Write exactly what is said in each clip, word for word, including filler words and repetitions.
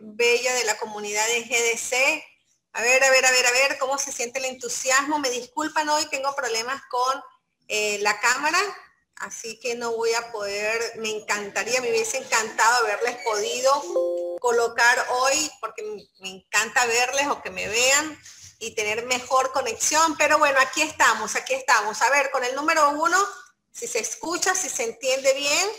bella de la comunidad de G D C. A ver, a ver, a ver, a ver, ¿cómo se siente el entusiasmo? Me disculpan, hoy tengo problemas con eh, la cámara, así que no voy a poder, me encantaría, me hubiese encantado haberles podido colocar hoy, porque me encanta verles o que me vean y tener mejor conexión, pero bueno, aquí estamos, aquí estamos. A ver, con el número uno, si se escucha, si se entiende bien.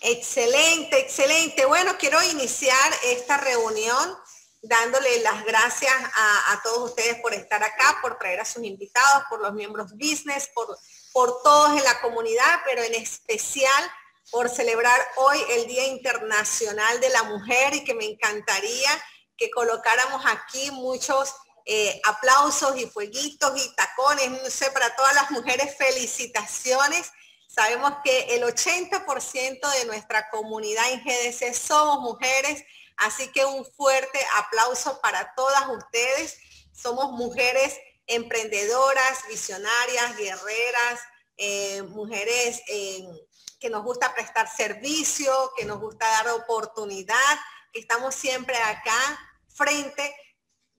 Excelente, excelente. Bueno, quiero iniciar esta reunión dándole las gracias a, a todos ustedes por estar acá, por traer a sus invitados, por los miembros business, por, por todos en la comunidad, pero en especial por celebrar hoy el Día Internacional de la Mujer, y que me encantaría que colocáramos aquí muchos eh, aplausos y fueguitos y tacones, no sé, para todas las mujeres, felicitaciones. Sabemos que el ochenta por ciento de nuestra comunidad en G D C somos mujeres, así que un fuerte aplauso para todas ustedes. Somos mujeres emprendedoras, visionarias, guerreras, eh, mujeres eh, que nos gusta prestar servicio, que nos gusta dar oportunidad, que estamos siempre acá frente.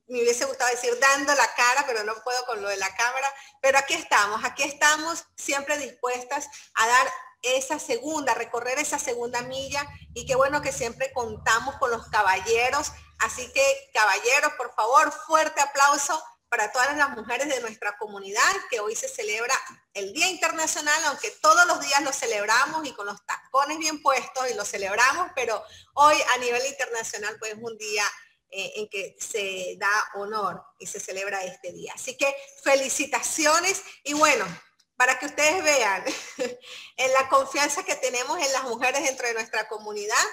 Me hubiese gustado decir dando la cara, pero no puedo con lo de la cámara. Pero aquí estamos, aquí estamos siempre dispuestas a dar esa segunda, recorrer esa segunda milla, y qué bueno que siempre contamos con los caballeros. Así que, caballeros, por favor, fuerte aplauso para todas las mujeres de nuestra comunidad, que hoy se celebra el Día Internacional, aunque todos los días lo celebramos y con los tacones bien puestos y lo celebramos, pero hoy a nivel internacional pues es un día eh, en que se da honor y se celebra este día. Así que felicitaciones, y bueno, para que ustedes vean en la confianza que tenemos en las mujeres dentro de nuestra comunidad.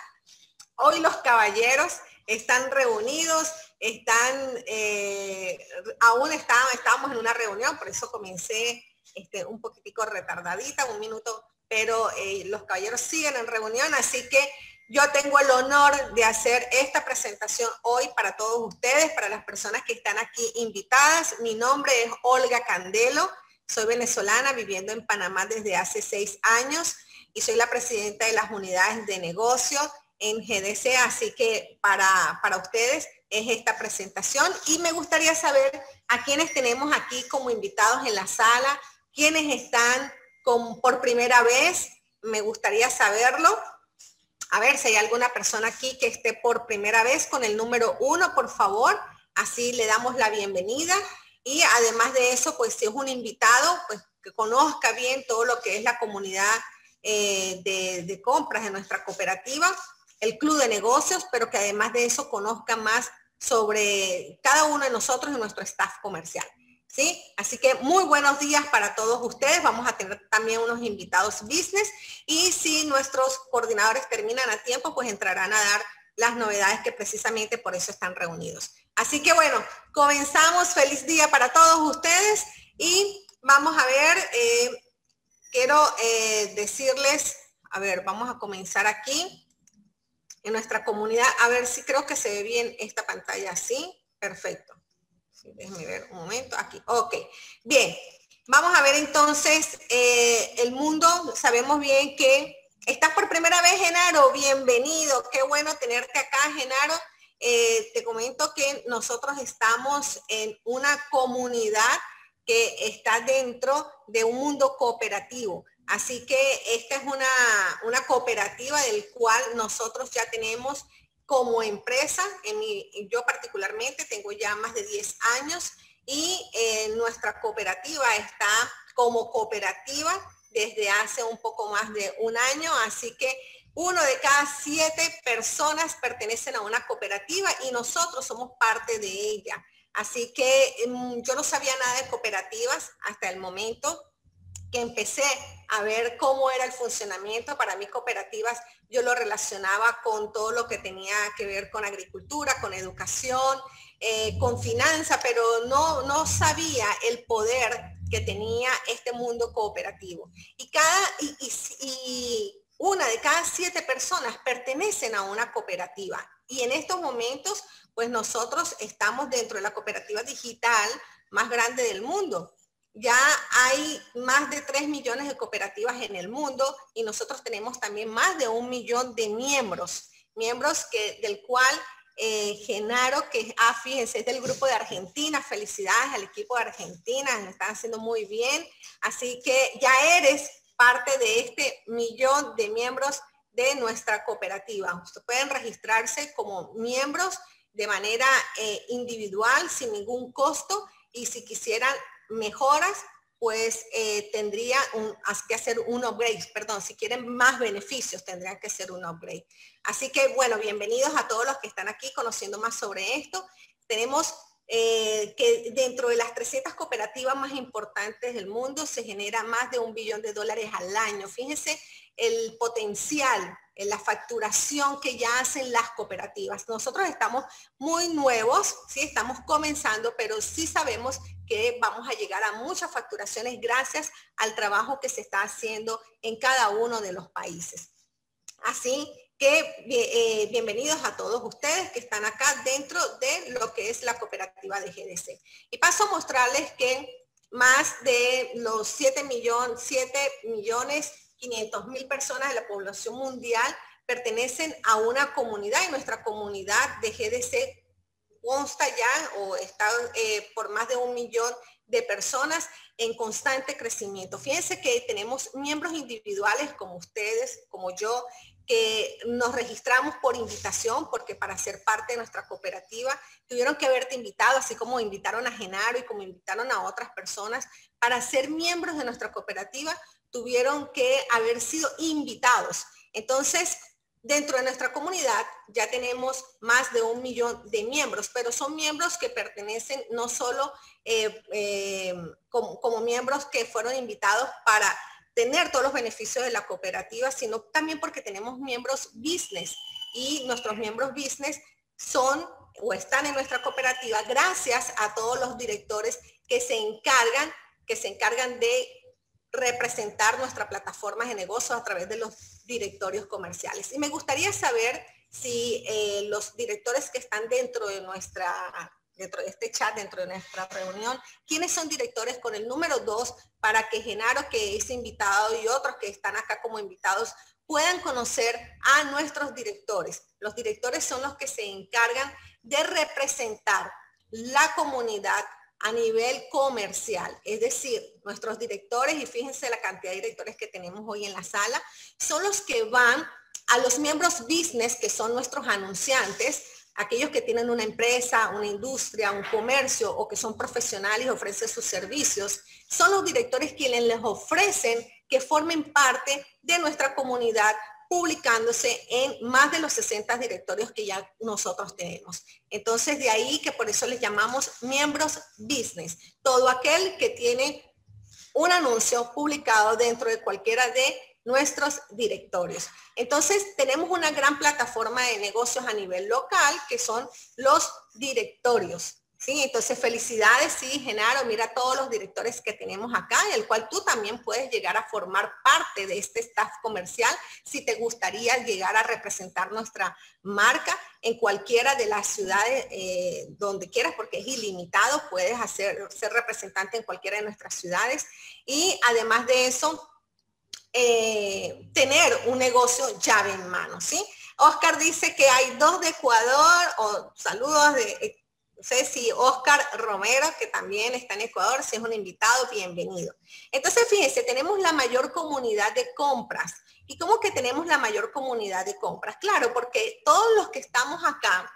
Hoy los caballeros están reunidos, están, eh, aún está, estábamos en una reunión, por eso comencé este, un poquitico retardadita, un minuto, pero eh, los caballeros siguen en reunión, así que yo tengo el honor de hacer esta presentación hoy para todos ustedes, para las personas que están aquí invitadas. Mi nombre es Olga Candelo. Soy venezolana viviendo en Panamá desde hace seis años y soy la presidenta de las unidades de negocio en G D C, así que para, para ustedes es esta presentación, y me gustaría saber a quiénes tenemos aquí como invitados en la sala, quiénes están con, por primera vez, me gustaría saberlo. A ver si hay alguna persona aquí que esté por primera vez con el número uno, por favor, así le damos la bienvenida. Y además de eso, pues si es un invitado, pues que conozca bien todo lo que es la comunidad eh, de, de compras de nuestra cooperativa, el club de negocios, pero que además de eso conozca más sobre cada uno de nosotros y nuestro staff comercial, ¿sí? Así que muy buenos días para todos ustedes. Vamos a tener también unos invitados business, y si nuestros coordinadores terminan a tiempo, pues entrarán a dar las novedades, que precisamente por eso están reunidos. Así que bueno, comenzamos. Feliz día para todos ustedes, y vamos a ver, eh, quiero eh, decirles, a ver, vamos a comenzar aquí en nuestra comunidad. A ver si creo que se ve bien esta pantalla así. Perfecto. Sí, déjenme ver un momento aquí. Ok, bien. Vamos a ver entonces eh, el mundo. Sabemos bien que estás por primera vez, Genaro. Bienvenido. Qué bueno tenerte acá, Genaro. Eh, te comento que nosotros estamos en una comunidad que está dentro de un mundo cooperativo, así que esta es una, una cooperativa del cual nosotros ya tenemos como empresa, en mi, yo particularmente tengo ya más de diez años, y eh, nuestra cooperativa está como cooperativa desde hace un poco más de un año, así que uno de cada siete personas pertenecen a una cooperativa y nosotros somos parte de ella. Así que yo no sabía nada de cooperativas hasta el momento que empecé a ver cómo era el funcionamiento. Para mí cooperativas yo lo relacionaba con todo lo que tenía que ver con agricultura, con educación, eh, con finanza, pero no, no sabía el poder que tenía este mundo cooperativo. Y cada... Y, y, y, Una de cada siete personas pertenecen a una cooperativa, y en estos momentos pues nosotros estamos dentro de la cooperativa digital más grande del mundo. Ya hay más de tres millones de cooperativas en el mundo, y nosotros tenemos también más de un millón de miembros. miembros que, del cual eh, Genaro, que ah, fíjense, es del grupo de Argentina. Felicidades al equipo de Argentina, lo están haciendo muy bien. Así que ya eres parte de este millón de miembros de nuestra cooperativa. Ustedes pueden registrarse como miembros de manera eh, individual, sin ningún costo, y si quisieran mejoras, pues eh, tendría un, que hacer un upgrade, perdón, si quieren más beneficios tendrían que hacer un upgrade. Así que bueno, bienvenidos a todos los que están aquí conociendo más sobre esto. Tenemos eh, que dentro de las trescientas cooperativas más importantes del mundo se genera más de un billón de dólares al año. Fíjense el potencial, la facturación que ya hacen las cooperativas. Nosotros estamos muy nuevos, sí, estamos comenzando, pero sí sabemos que vamos a llegar a muchas facturaciones gracias al trabajo que se está haciendo en cada uno de los países. Así que eh, bienvenidos a todos ustedes que están acá dentro de lo que es la cooperativa de G D C. Y paso a mostrarles que más de los siete millones quinientos mil personas de la población mundial pertenecen a una comunidad, y nuestra comunidad de G D C consta ya o está eh, por más de un millón de personas en constante crecimiento. Fíjense que tenemos miembros individuales como ustedes, como yo, que nos registramos por invitación, porque para ser parte de nuestra cooperativa tuvieron que haberte invitado, así como invitaron a Genaro y como invitaron a otras personas. Para ser miembros de nuestra cooperativa tuvieron que haber sido invitados. Entonces, dentro de nuestra comunidad ya tenemos más de un millón de miembros, pero son miembros que pertenecen no solo eh, eh, como, como miembros que fueron invitados para tener todos los beneficios de la cooperativa, sino también porque tenemos miembros business, y nuestros miembros business son o están en nuestra cooperativa gracias a todos los directores que se encargan, que se encargan de representar nuestra plataforma de negocios a través de los directorios comerciales. Y me gustaría saber si eh, los directores que están dentro de nuestra, dentro de este chat, dentro de nuestra reunión, ¿quiénes son directores con el número dos para que Genaro, que es invitado, y otros que están acá como invitados, puedan conocer a nuestros directores? Los directores son los que se encargan de representar la comunidad a nivel comercial, es decir, nuestros directores, y fíjense la cantidad de directores que tenemos hoy en la sala, son los que van a los miembros business, que son nuestros anunciantes, aquellos que tienen una empresa, una industria, un comercio, o que son profesionales y ofrecen sus servicios. Son los directores quienes les ofrecen que formen parte de nuestra comunidad, publicándose en más de los sesenta directorios que ya nosotros tenemos. Entonces, de ahí que por eso les llamamos miembros business. Todo aquel que tiene un anuncio publicado dentro de cualquiera de nuestros directorios. Entonces, tenemos una gran plataforma de negocios a nivel local que son los directorios. Sí, entonces felicidades, sí, Genaro, mira todos los directores que tenemos acá, del cual tú también puedes llegar a formar parte de este staff comercial si te gustaría llegar a representar nuestra marca en cualquiera de las ciudades eh, donde quieras, porque es ilimitado, puedes hacer, ser representante en cualquiera de nuestras ciudades. Y además de eso, eh, tener un negocio llave en mano, ¿sí? Oscar dice que hay dos de Ecuador, o saludos de... No sé si Oscar Romero, que también está en Ecuador, si es un invitado, bienvenido. Entonces, fíjense, tenemos la mayor comunidad de compras. ¿Y cómo que tenemos la mayor comunidad de compras? Claro, porque todos los que estamos acá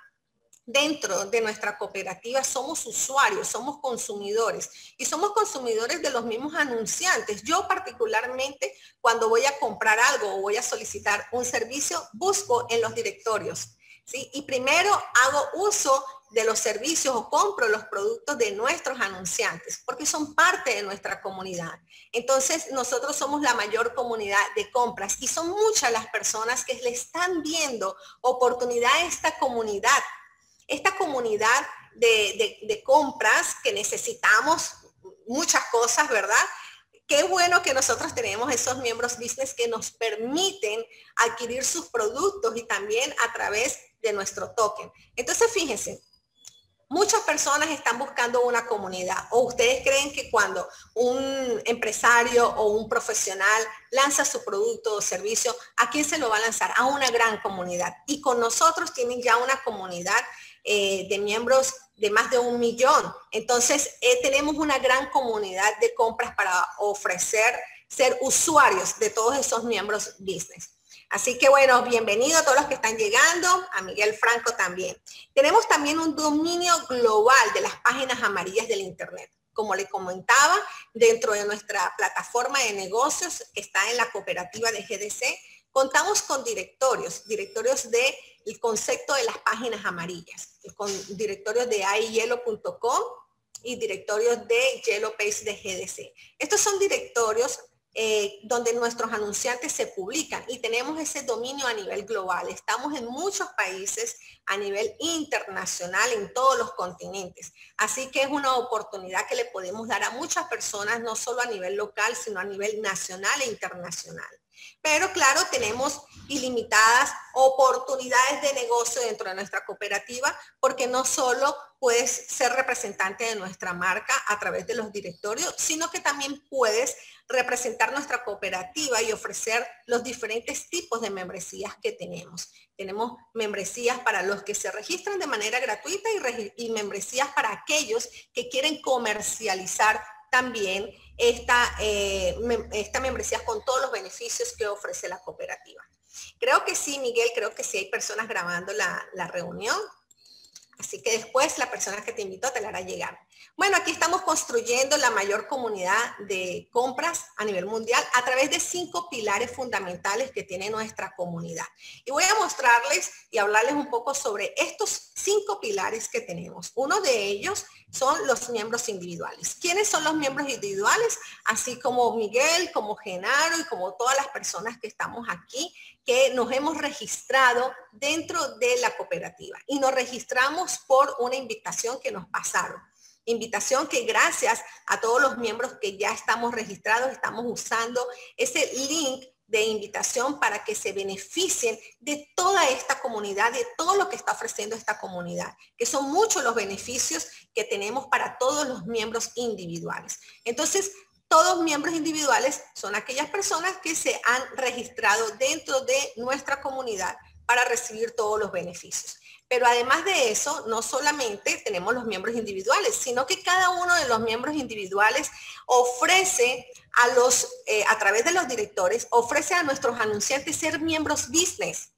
dentro de nuestra cooperativa somos usuarios, somos consumidores. Y somos consumidores de los mismos anunciantes. Yo particularmente, cuando voy a comprar algo o voy a solicitar un servicio, busco en los directorios, ¿sí? Y primero hago uso de los servicios o compro los productos de nuestros anunciantes, porque son parte de nuestra comunidad. Entonces, nosotros somos la mayor comunidad de compras, y son muchas las personas que le están viendo oportunidad a esta comunidad, esta comunidad de, de, de compras, que necesitamos muchas cosas, ¿verdad? Qué bueno que nosotros tenemos esos miembros business que nos permiten adquirir sus productos, y también a través de nuestro token. Entonces, fíjense, Muchas personas están buscando una comunidad. ¿O ustedes creen que cuando un empresario o un profesional lanza su producto o servicio, a quién se lo va a lanzar? A una gran comunidad. Y con nosotros tienen ya una comunidad eh, de miembros de más de un millón. Entonces, eh, tenemos una gran comunidad de compras para ofrecer, ser usuarios de todos esos miembros business. Así que bueno, bienvenido a todos los que están llegando, a Miguel Franco también. Tenemos también un dominio global de las páginas amarillas del Internet. Como le comentaba, dentro de nuestra plataforma de negocios, que está en la cooperativa de G D C, contamos con directorios, directorios del concepto de las páginas amarillas, con directorios de i Yellow punto com y directorios de Yellow Page de G D C. Estos son directorios Eh, donde nuestros anunciantes se publican y tenemos ese dominio a nivel global. Estamos en muchos países a nivel internacional, en todos los continentes. Así que es una oportunidad que le podemos dar a muchas personas, no solo a nivel local, sino a nivel nacional e internacional. Pero claro, tenemos ilimitadas oportunidades de negocio dentro de nuestra cooperativa, porque no solo puedes ser representante de nuestra marca a través de los directorios, sino que también puedes representar nuestra cooperativa y ofrecer los diferentes tipos de membresías que tenemos. Tenemos membresías para los que se registran de manera gratuita y, y membresías para aquellos que quieren comercializar también esta, eh, mem esta membresía con todos los beneficios que ofrece la cooperativa. Creo que sí, Miguel, creo que sí hay personas grabando la, la reunión. Así que después la persona que te invitó te la hará llegar. Bueno, aquí estamos construyendo la mayor comunidad de compras a nivel mundial a través de cinco pilares fundamentales que tiene nuestra comunidad. Y voy a mostrarles y hablarles un poco sobre estos cinco pilares que tenemos. Uno de ellos son los miembros individuales. ¿Quiénes son los miembros individuales? Así como Miguel, como Genaro y como todas las personas que estamos aquí, que nos hemos registrado dentro de la cooperativa y nos registramos por una invitación que nos pasaron. Invitación que gracias a todos los miembros que ya estamos registrados, estamos usando ese link de invitación para que se beneficien de toda esta comunidad, de todo lo que está ofreciendo esta comunidad, que son muchos los beneficios que tenemos para todos los miembros individuales. Entonces, todos miembros individuales son aquellas personas que se han registrado dentro de nuestra comunidad para recibir todos los beneficios. Pero además de eso, no solamente tenemos los miembros individuales, sino que cada uno de los miembros individuales ofrece a los, eh, a través de los directores, ofrece a nuestros anunciantes ser miembros business.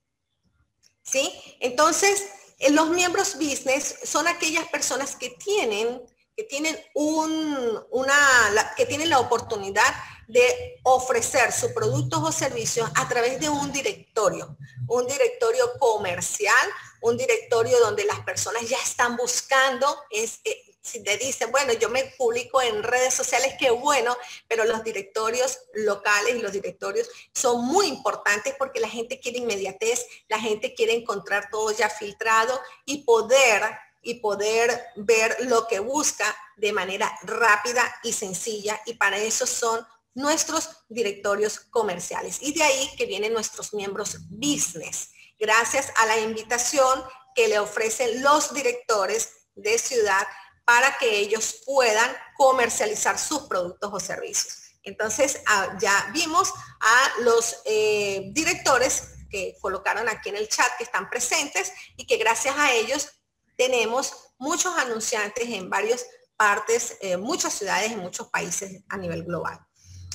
¿Sí? Entonces, eh, los miembros business son aquellas personas que tienen, que tienen un, una, la, que tienen la oportunidad de ofrecer sus productos o servicios a través de un directorio, un directorio comercial, un directorio donde las personas ya están buscando, es, eh, si te dicen, bueno, yo me publico en redes sociales, qué bueno, pero los directorios locales y los directorios son muy importantes porque la gente quiere inmediatez, la gente quiere encontrar todo ya filtrado y poder y poder ver lo que busca de manera rápida y sencilla, y para eso son nuestros directorios comerciales. Y de ahí que vienen nuestros miembros business, gracias a la invitación que le ofrecen los directores de ciudad para que ellos puedan comercializar sus productos o servicios. Entonces, ya vimos a los eh, directores que colocaron aquí en el chat que están presentes y que gracias a ellos tenemos muchos anunciantes en varias partes, en muchas ciudades, en muchos países a nivel global.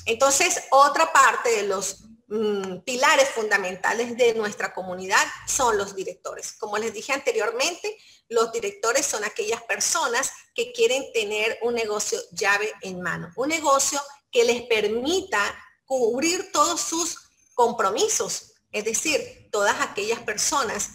Entonces, otra parte de los mmm, pilares fundamentales de nuestra comunidad son los directores. Como les dije anteriormente, los directores son aquellas personas que quieren tener un negocio llave en mano, un negocio que les permita cubrir todos sus compromisos, es decir, todas aquellas personas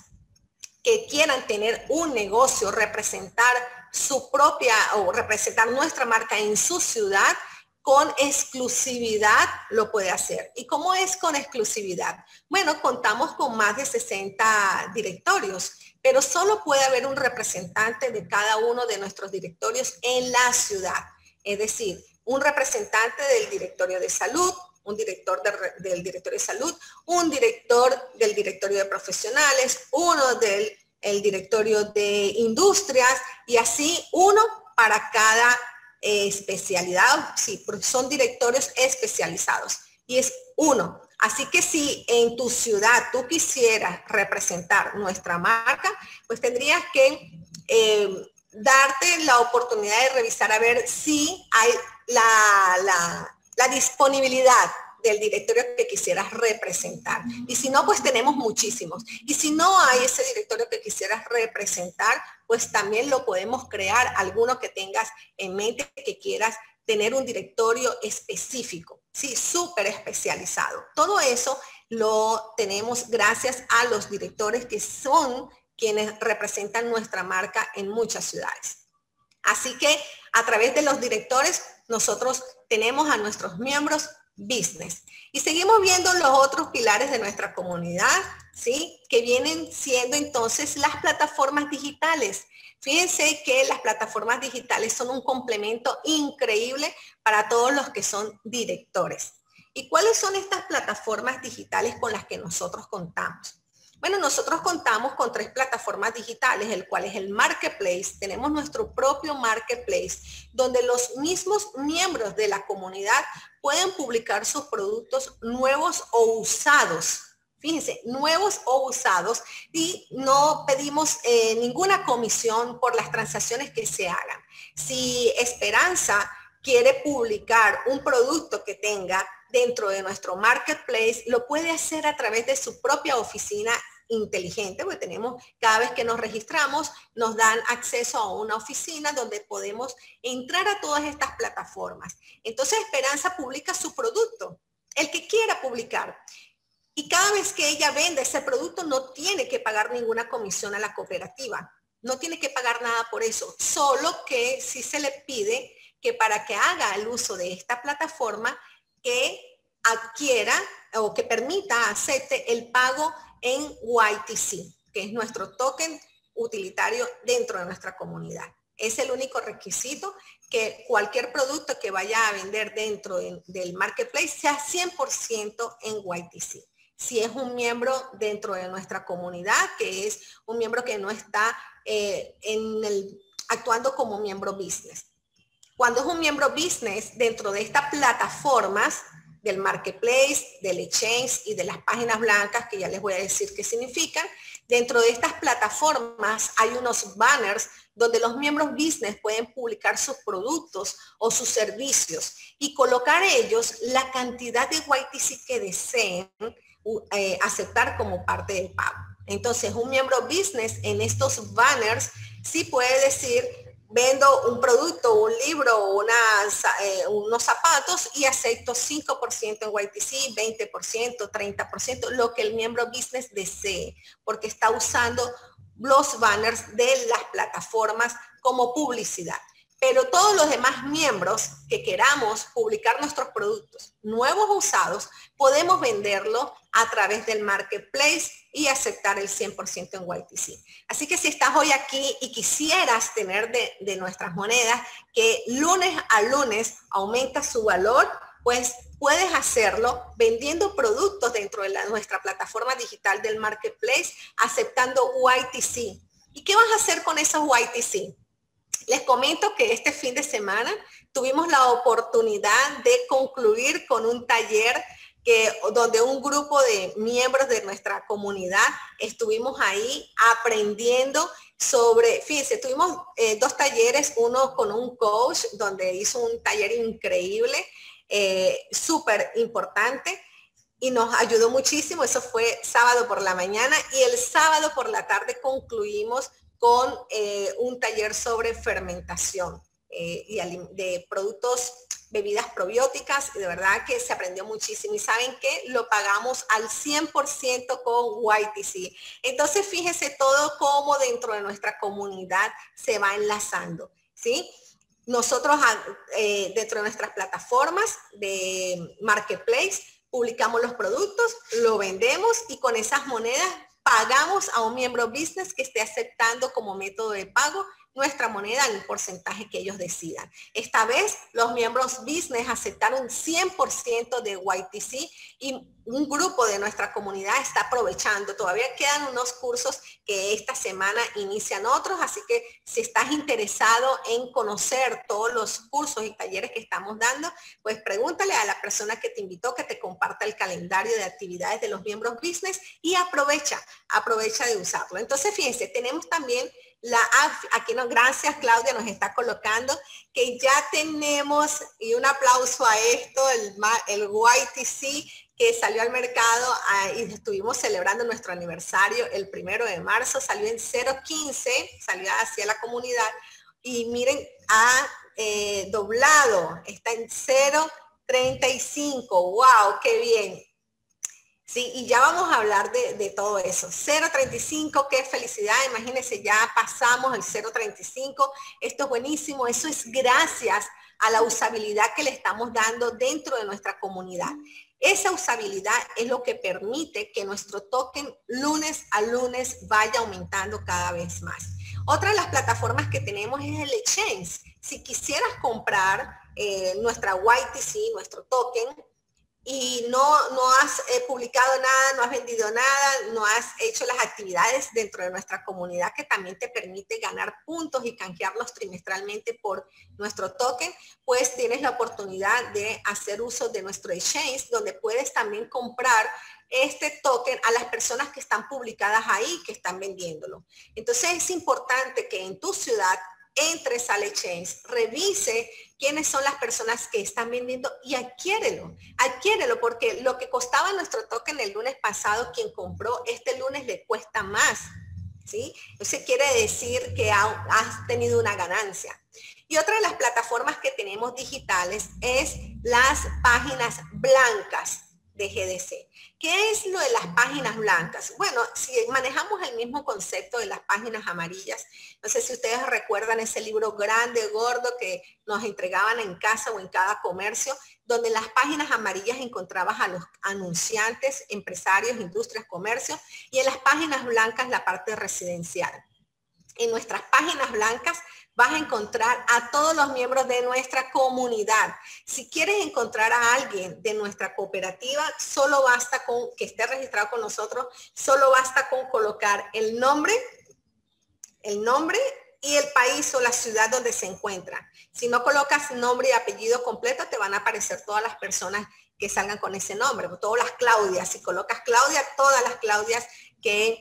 que quieran tener un negocio, representar su propia o representar nuestra marca en su ciudad, con exclusividad lo puede hacer. ¿Y cómo es con exclusividad? Bueno, contamos con más de sesenta directorios, pero solo puede haber un representante de cada uno de nuestros directorios en la ciudad. Es decir, un representante del directorio de salud, un director de, del directorio de salud, un director del directorio de profesionales, uno del el directorio de industrias, y así uno para cada eh, especialidad, sí, porque son directorios especializados, y es uno. Así que si en tu ciudad tú quisieras representar nuestra marca, pues tendrías que eh, darte la oportunidad de revisar a ver si hay la, la, la disponibilidad del directorio que quisieras representar. Y si no, pues tenemos muchísimos. Y si no hay ese directorio que quisieras representar, pues también lo podemos crear, alguno que tengas en mente que quieras tener un directorio específico, sí, súper especializado. Todo eso lo tenemos gracias a los directores que son quienes representan nuestra marca en muchas ciudades. Así que a través de los directores nosotros tenemos a nuestros miembros business. Y seguimos viendo los otros pilares de nuestra comunidad, ¿sí? Que vienen siendo entonces las plataformas digitales. Fíjense que las plataformas digitales son un complemento increíble para todos los que son directores. ¿Y cuáles son estas plataformas digitales con las que nosotros contamos? Bueno, nosotros contamos con tres plataformas digitales, el cual es el Marketplace. Tenemos nuestro propio Marketplace, donde los mismos miembros de la comunidad pueden publicar sus productos nuevos o usados. Fíjense, nuevos o usados, y no pedimos eh, ninguna comisión por las transacciones que se hagan. Si Esperanza quiere publicar un producto que tenga dentro de nuestro Marketplace, lo puede hacer a través de su propia oficina inteligente, porque tenemos, cada vez que nos registramos, nos dan acceso a una oficina donde podemos entrar a todas estas plataformas. Entonces Esperanza publica su producto, el que quiera publicar. Y cada vez que ella venda ese producto no tiene que pagar ninguna comisión a la cooperativa. No tiene que pagar nada por eso, solo que sí se le pide que para que haga el uso de esta plataforma, que adquiera o que permita, acepte el pago en Y T C, que es nuestro token utilitario dentro de nuestra comunidad. Es el único requisito, que cualquier producto que vaya a vender dentro de, del Marketplace sea cien por ciento en Y T C. Si es un miembro dentro de nuestra comunidad, que es un miembro que no está eh, en el, actuando como miembro business. Cuando es un miembro business, dentro de estas plataformas del Marketplace, del Exchange y de las páginas blancas, que ya les voy a decir qué significan, dentro de estas plataformas hay unos banners donde los miembros business pueden publicar sus productos o sus servicios y colocar ellos la cantidad de Y T C que deseen eh, aceptar como parte del pago. Entonces, un miembro business en estos banners sí puede decir: vendo un producto, un libro, una, eh, unos zapatos y acepto cinco por ciento en Y T C, veinte por ciento, treinta por ciento, lo que el miembro business desee, porque está usando los banners de las plataformas como publicidad. Pero todos los demás miembros que queramos publicar nuestros productos nuevos o usados, podemos venderlo a través del Marketplace y aceptar el cien por ciento en Y T C. Así que si estás hoy aquí y quisieras tener de, de nuestras monedas que lunes a lunes aumenta su valor, pues puedes hacerlo vendiendo productos dentro de la, nuestra plataforma digital del Marketplace, aceptando Y T C. ¿Y qué vas a hacer con esos Y T C? Les comento que este fin de semana tuvimos la oportunidad de concluir con un taller que, donde un grupo de miembros de nuestra comunidad estuvimos ahí aprendiendo sobre, fíjense, tuvimos eh, dos talleres, uno con un coach donde hizo un taller increíble, eh, súper importante, y nos ayudó muchísimo. Eso fue sábado por la mañana, y el sábado por la tarde concluimos con eh, un taller sobre fermentación eh, y de productos, bebidas probióticas, y de verdad que se aprendió muchísimo. Y saben que lo pagamos al cien por ciento con Y T C. Entonces fíjense todo cómo dentro de nuestra comunidad se va enlazando, ¿sí? Nosotros eh, dentro de nuestras plataformas de Marketplace publicamos los productos, lo vendemos, y con esas monedas pagamos a un miembro business que esté aceptando como método de pago nuestra moneda en el porcentaje que ellos decidan. Esta vez los miembros business aceptaron cien por ciento de Y T C y un grupo de nuestra comunidad está aprovechando. Todavía quedan unos cursos que esta semana inician otros, así que si estás interesado en conocer todos los cursos y talleres que estamos dando, pues pregúntale a la persona que te invitó que te comparta el calendario de actividades de los miembros business y aprovecha, aprovecha de usarlo. Entonces, fíjense, tenemos también la aquí nos, gracias Claudia, nos está colocando que ya tenemos, y un aplauso a esto, el, el Y T C que salió al mercado a, y estuvimos celebrando nuestro aniversario el primero de marzo, salió en cero punto quince, salió hacia la comunidad y miren, ha eh, doblado, está en cero punto treinta y cinco, wow, qué bien. Sí, y ya vamos a hablar de, de todo eso. cero punto treinta y cinco, qué felicidad, imagínense, ya pasamos el cero punto treinta y cinco, esto es buenísimo, eso es gracias a la usabilidad que le estamos dando dentro de nuestra comunidad. Esa usabilidad es lo que permite que nuestro token lunes a lunes vaya aumentando cada vez más. Otra de las plataformas que tenemos es el exchange. Si quisieras comprar eh, nuestra Y T C, nuestro token, y no, no has eh, publicado nada, no has vendido nada, no has hecho las actividades dentro de nuestra comunidad que también te permite ganar puntos y canjearlos trimestralmente por nuestro token, pues tienes la oportunidad de hacer uso de nuestro exchange, donde puedes también comprar este token a las personas que están publicadas ahí, que están vendiéndolo. Entonces es importante que en tu ciudad entres al exchange, revise quiénes son las personas que están vendiendo y adquiérelo, adquiérelo porque lo que costaba nuestro token el lunes pasado, quien compró este lunes le cuesta más, ¿sí? Eso quiere decir que ha, has tenido una ganancia. Y otra de las plataformas que tenemos digitales es las páginas blancas de G D C. ¿Qué es lo de las páginas blancas? Bueno, si manejamos el mismo concepto de las páginas amarillas, no sé si ustedes recuerdan ese libro grande, gordo, que nos entregaban en casa o en cada comercio, donde en las páginas amarillas encontrabas a los anunciantes, empresarios, industrias, comercios, y en las páginas blancas la parte residencial. En nuestras páginas blancas vas a encontrar a todos los miembros de nuestra comunidad. Si quieres encontrar a alguien de nuestra cooperativa, solo basta con que esté registrado con nosotros, solo basta con colocar el nombre, el nombre y el país o la ciudad donde se encuentra. Si no colocas nombre y apellido completo, te van a aparecer todas las personas que salgan con ese nombre, todas las Claudias. Si colocas Claudia, todas las Claudias que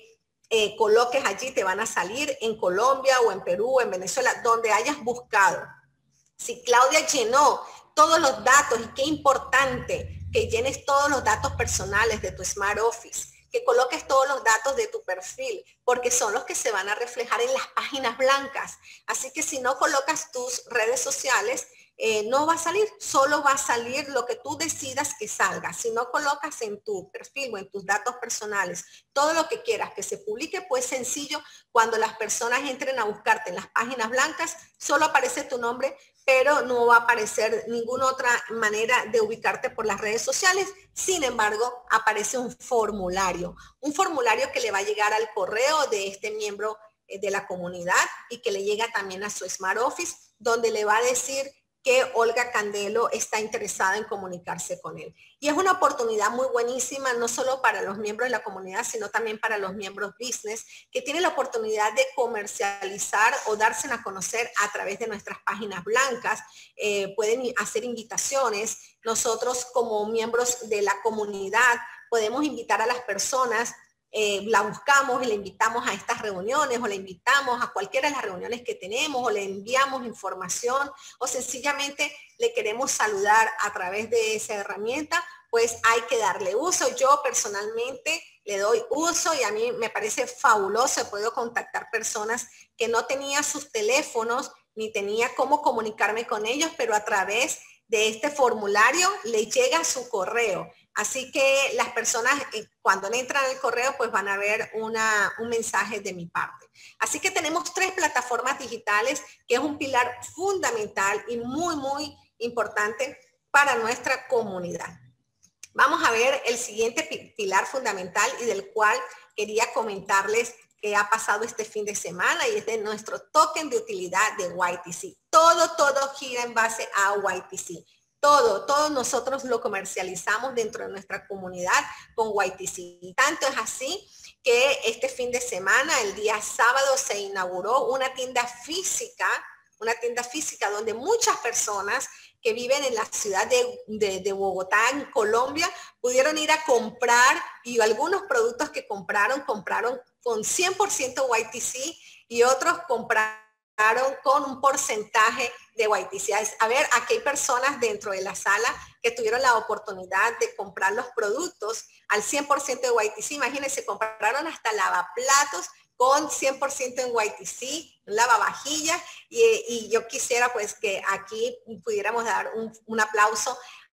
Eh, coloques allí te van a salir en Colombia o en Perú o en Venezuela, donde hayas buscado. Si Claudia llenó todos los datos, y qué importante que llenes todos los datos personales de tu Smart Office, que coloques todos los datos de tu perfil, porque son los que se van a reflejar en las páginas blancas. Así que si no colocas tus redes sociales, Eh, no va a salir, solo va a salir lo que tú decidas que salga. Si no colocas en tu perfil o en tus datos personales todo lo que quieras que se publique, pues sencillo, cuando las personas entren a buscarte en las páginas blancas, solo aparece tu nombre, pero no va a aparecer ninguna otra manera de ubicarte por las redes sociales. Sin embargo, aparece un formulario, un formulario que le va a llegar al correo de este miembro de la comunidad y que le llega también a su Smart Office, donde le va a decir que Olga Candelo está interesada en comunicarse con él. Y es una oportunidad muy buenísima, no solo para los miembros de la comunidad, sino también para los miembros business, que tienen la oportunidad de comercializar o darse a conocer a través de nuestras páginas blancas. Eh, pueden hacer invitaciones. Nosotros como miembros de la comunidad podemos invitar a las personas. Eh, la buscamos y la invitamos a estas reuniones o la invitamos a cualquiera de las reuniones que tenemos o le enviamos información o sencillamente le queremos saludar a través de esa herramienta, pues hay que darle uso. Yo personalmente le doy uso y a mí me parece fabuloso. He podido contactar personas que no tenía sus teléfonos ni tenía cómo comunicarme con ellos, pero a través de este formulario le llega su correo. Así que las personas eh, cuando entran al correo pues van a ver una, un mensaje de mi parte. Así que tenemos tres plataformas digitales que es un pilar fundamental y muy muy importante para nuestra comunidad. Vamos a ver el siguiente pilar fundamental y del cual quería comentarles que ha pasado este fin de semana y es de nuestro token de utilidad de Y T C. Todo, todo gira en base a Y T C. Todo, todos nosotros lo comercializamos dentro de nuestra comunidad con Y T C. Tanto es así que este fin de semana, el día sábado, se inauguró una tienda física, una tienda física donde muchas personas que viven en la ciudad de, de, de Bogotá, en Colombia, pudieron ir a comprar y algunos productos que compraron, compraron con cien por ciento Y T C y otros compraron con un porcentaje de Y T C. A ver, aquí hay personas dentro de la sala que tuvieron la oportunidad de comprar los productos al cien por ciento de Y T C. Imagínense, compraron hasta lavaplatos con cien por ciento en Y T C, lavavajillas, y, y yo quisiera pues que aquí pudiéramos dar un, un aplauso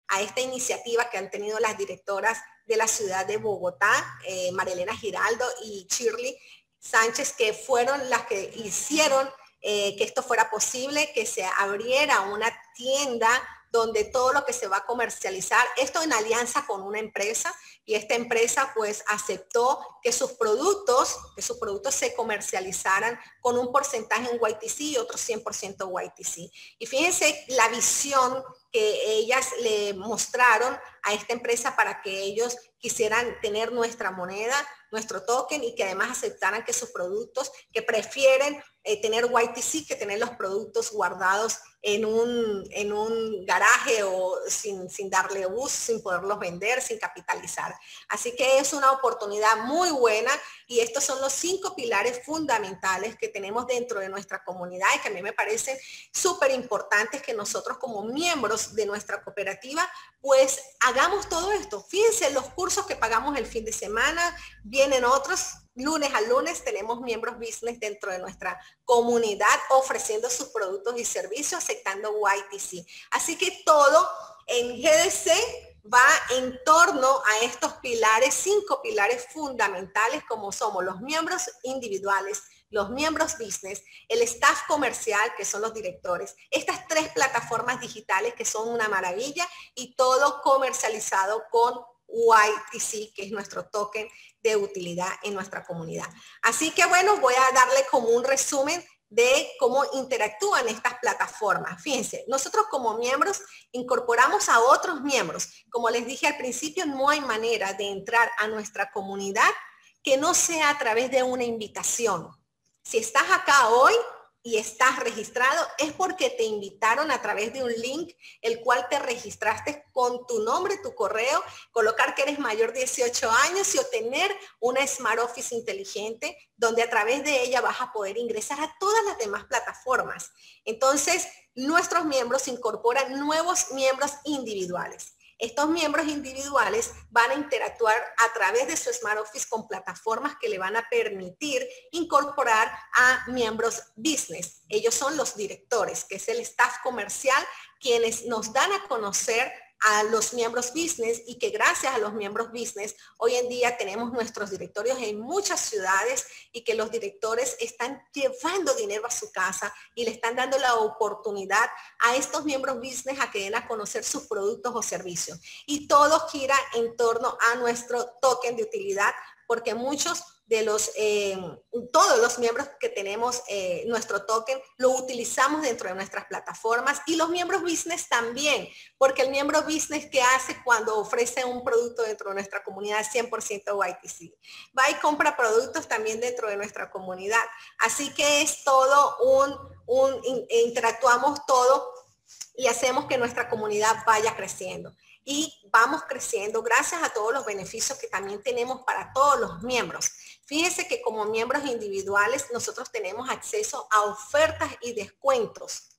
a esta iniciativa que han tenido las directoras de la ciudad de Bogotá, eh, Marielena Giraldo y Shirley Sánchez, que fueron las que hicieron Eh, que esto fuera posible, que se abriera una tienda donde todo lo que se va a comercializar, esto en alianza con una empresa, y esta empresa pues aceptó que sus productos, que sus productos se comercializaran con un porcentaje en Y T C y otro cien por ciento Y T C. Y fíjense la visión que ellas le mostraron a esta empresa para que ellos quisieran tener nuestra moneda, nuestro token, y que además aceptaran que sus productos, que prefieren eh, tener Y T C que tener los productos guardados en un, en un garaje o sin, sin darle uso, sin poderlos vender, sin capitalizar. Así que es una oportunidad muy buena y estos son los cinco pilares fundamentales que tenemos dentro de nuestra comunidad y que a mí me parecen súper importantes que nosotros como miembros de nuestra cooperativa pues hagamos todo esto. Fíjense los cursos que pagamos el fin de semana, vienen otros, lunes a lunes tenemos miembros business dentro de nuestra comunidad ofreciendo sus productos y servicios aceptando Y T C. Así que todo en G D C va en torno a estos pilares, cinco pilares fundamentales como somos los miembros individuales, los miembros business, el staff comercial que son los directores, estas tres plataformas digitales que son una maravilla y todo comercializado con Y T C, que es nuestro token de utilidad en nuestra comunidad. Así que bueno, voy a darle como un resumen de cómo interactúan estas plataformas. Fíjense, nosotros como miembros incorporamos a otros miembros. Como les dije al principio, no hay manera de entrar a nuestra comunidad que no sea a través de una invitación. Si estás acá hoy y estás registrado, es porque te invitaron a través de un link, el cual te registraste con tu nombre, tu correo, colocar que eres mayor de dieciocho años y obtener una Smart Office inteligente, donde a través de ella vas a poder ingresar a todas las demás plataformas. Entonces, nuestros miembros incorporan nuevos miembros individuales. Estos miembros individuales van a interactuar a través de su Smart Office con plataformas que le van a permitir incorporar a miembros business. Ellos son los directores, que es el staff comercial, quienes nos dan a conocer a los miembros business y que gracias a los miembros business hoy en día tenemos nuestros directorios en muchas ciudades y que los directores están llevando dinero a su casa y le están dando la oportunidad a estos miembros business a que den a conocer sus productos o servicios. Y todo gira en torno a nuestro token de utilidad porque muchos de los, eh, todos los miembros que tenemos eh, nuestro token, lo utilizamos dentro de nuestras plataformas y los miembros business también, porque el miembro business que hace cuando ofrece un producto dentro de nuestra comunidad cien por ciento Y T C, va y compra productos también dentro de nuestra comunidad. Así que es todo un, un interactuamos todo y hacemos que nuestra comunidad vaya creciendo. Y vamos creciendo gracias a todos los beneficios que también tenemos para todos los miembros. Fíjense que como miembros individuales nosotros tenemos acceso a ofertas y descuentos.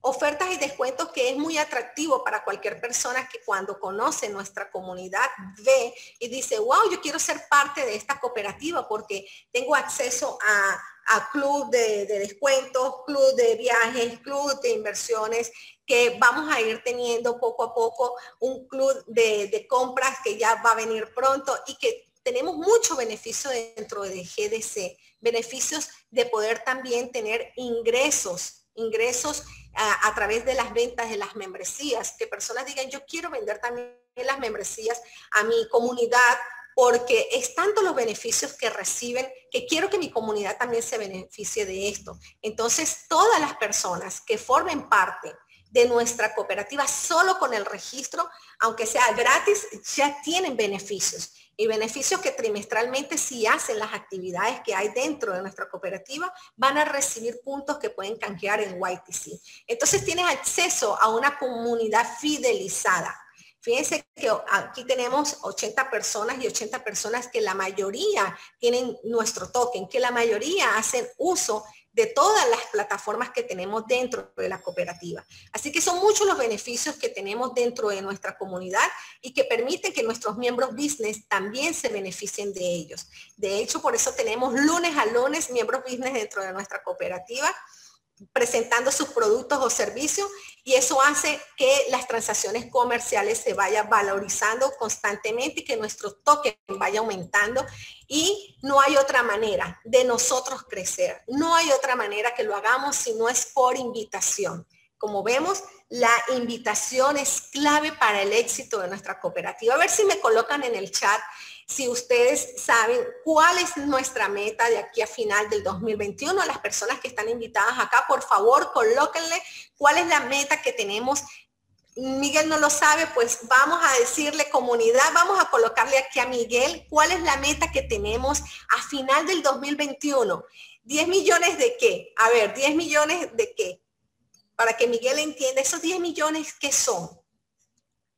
Ofertas y descuentos que es muy atractivo para cualquier persona que cuando conoce nuestra comunidad ve y dice, wow, yo quiero ser parte de esta cooperativa porque tengo acceso a, a club de, de descuentos, club de viajes, club de inversiones, que vamos a ir teniendo poco a poco un club de, de compras que ya va a venir pronto y que tenemos mucho beneficio dentro de G D C, beneficios de poder también tener ingresos, ingresos a, a través de las ventas de las membresías, que personas digan yo quiero vender también las membresías a mi comunidad porque es tanto los beneficios que reciben que quiero que mi comunidad también se beneficie de esto. Entonces, todas las personas que formen parte de nuestra cooperativa solo con el registro, aunque sea gratis, ya tienen beneficios. Y beneficios que trimestralmente, si hacen las actividades que hay dentro de nuestra cooperativa, van a recibir puntos que pueden canjear en Y T C. Entonces tienes acceso a una comunidad fidelizada. Fíjense que aquí tenemos ochenta personas y ochenta personas que la mayoría tienen nuestro token, que la mayoría hacen uso de todas las plataformas que tenemos dentro de la cooperativa. Así que son muchos los beneficios que tenemos dentro de nuestra comunidad y que permiten que nuestros miembros business también se beneficien de ellos. De hecho, por eso tenemos lunes a lunes miembros business dentro de nuestra cooperativa presentando sus productos o servicios, y eso hace que las transacciones comerciales se vayan valorizando constantemente y que nuestro token vaya aumentando, y no hay otra manera de nosotros crecer, no hay otra manera que lo hagamos si no es por invitación. Como vemos, la invitación es clave para el éxito de nuestra cooperativa. A ver si me colocan en el chat si ustedes saben cuál es nuestra meta de aquí a final del dos mil veintiuno. A las personas que están invitadas acá, por favor, colóquenle cuál es la meta que tenemos. Miguel no lo sabe, pues vamos a decirle, comunidad, vamos a colocarle aquí a Miguel cuál es la meta que tenemos a final del dos mil veintiuno. ¿diez millones de qué? A ver, ¿diez millones de qué? Para que Miguel entienda, ¿esos diez millones qué son?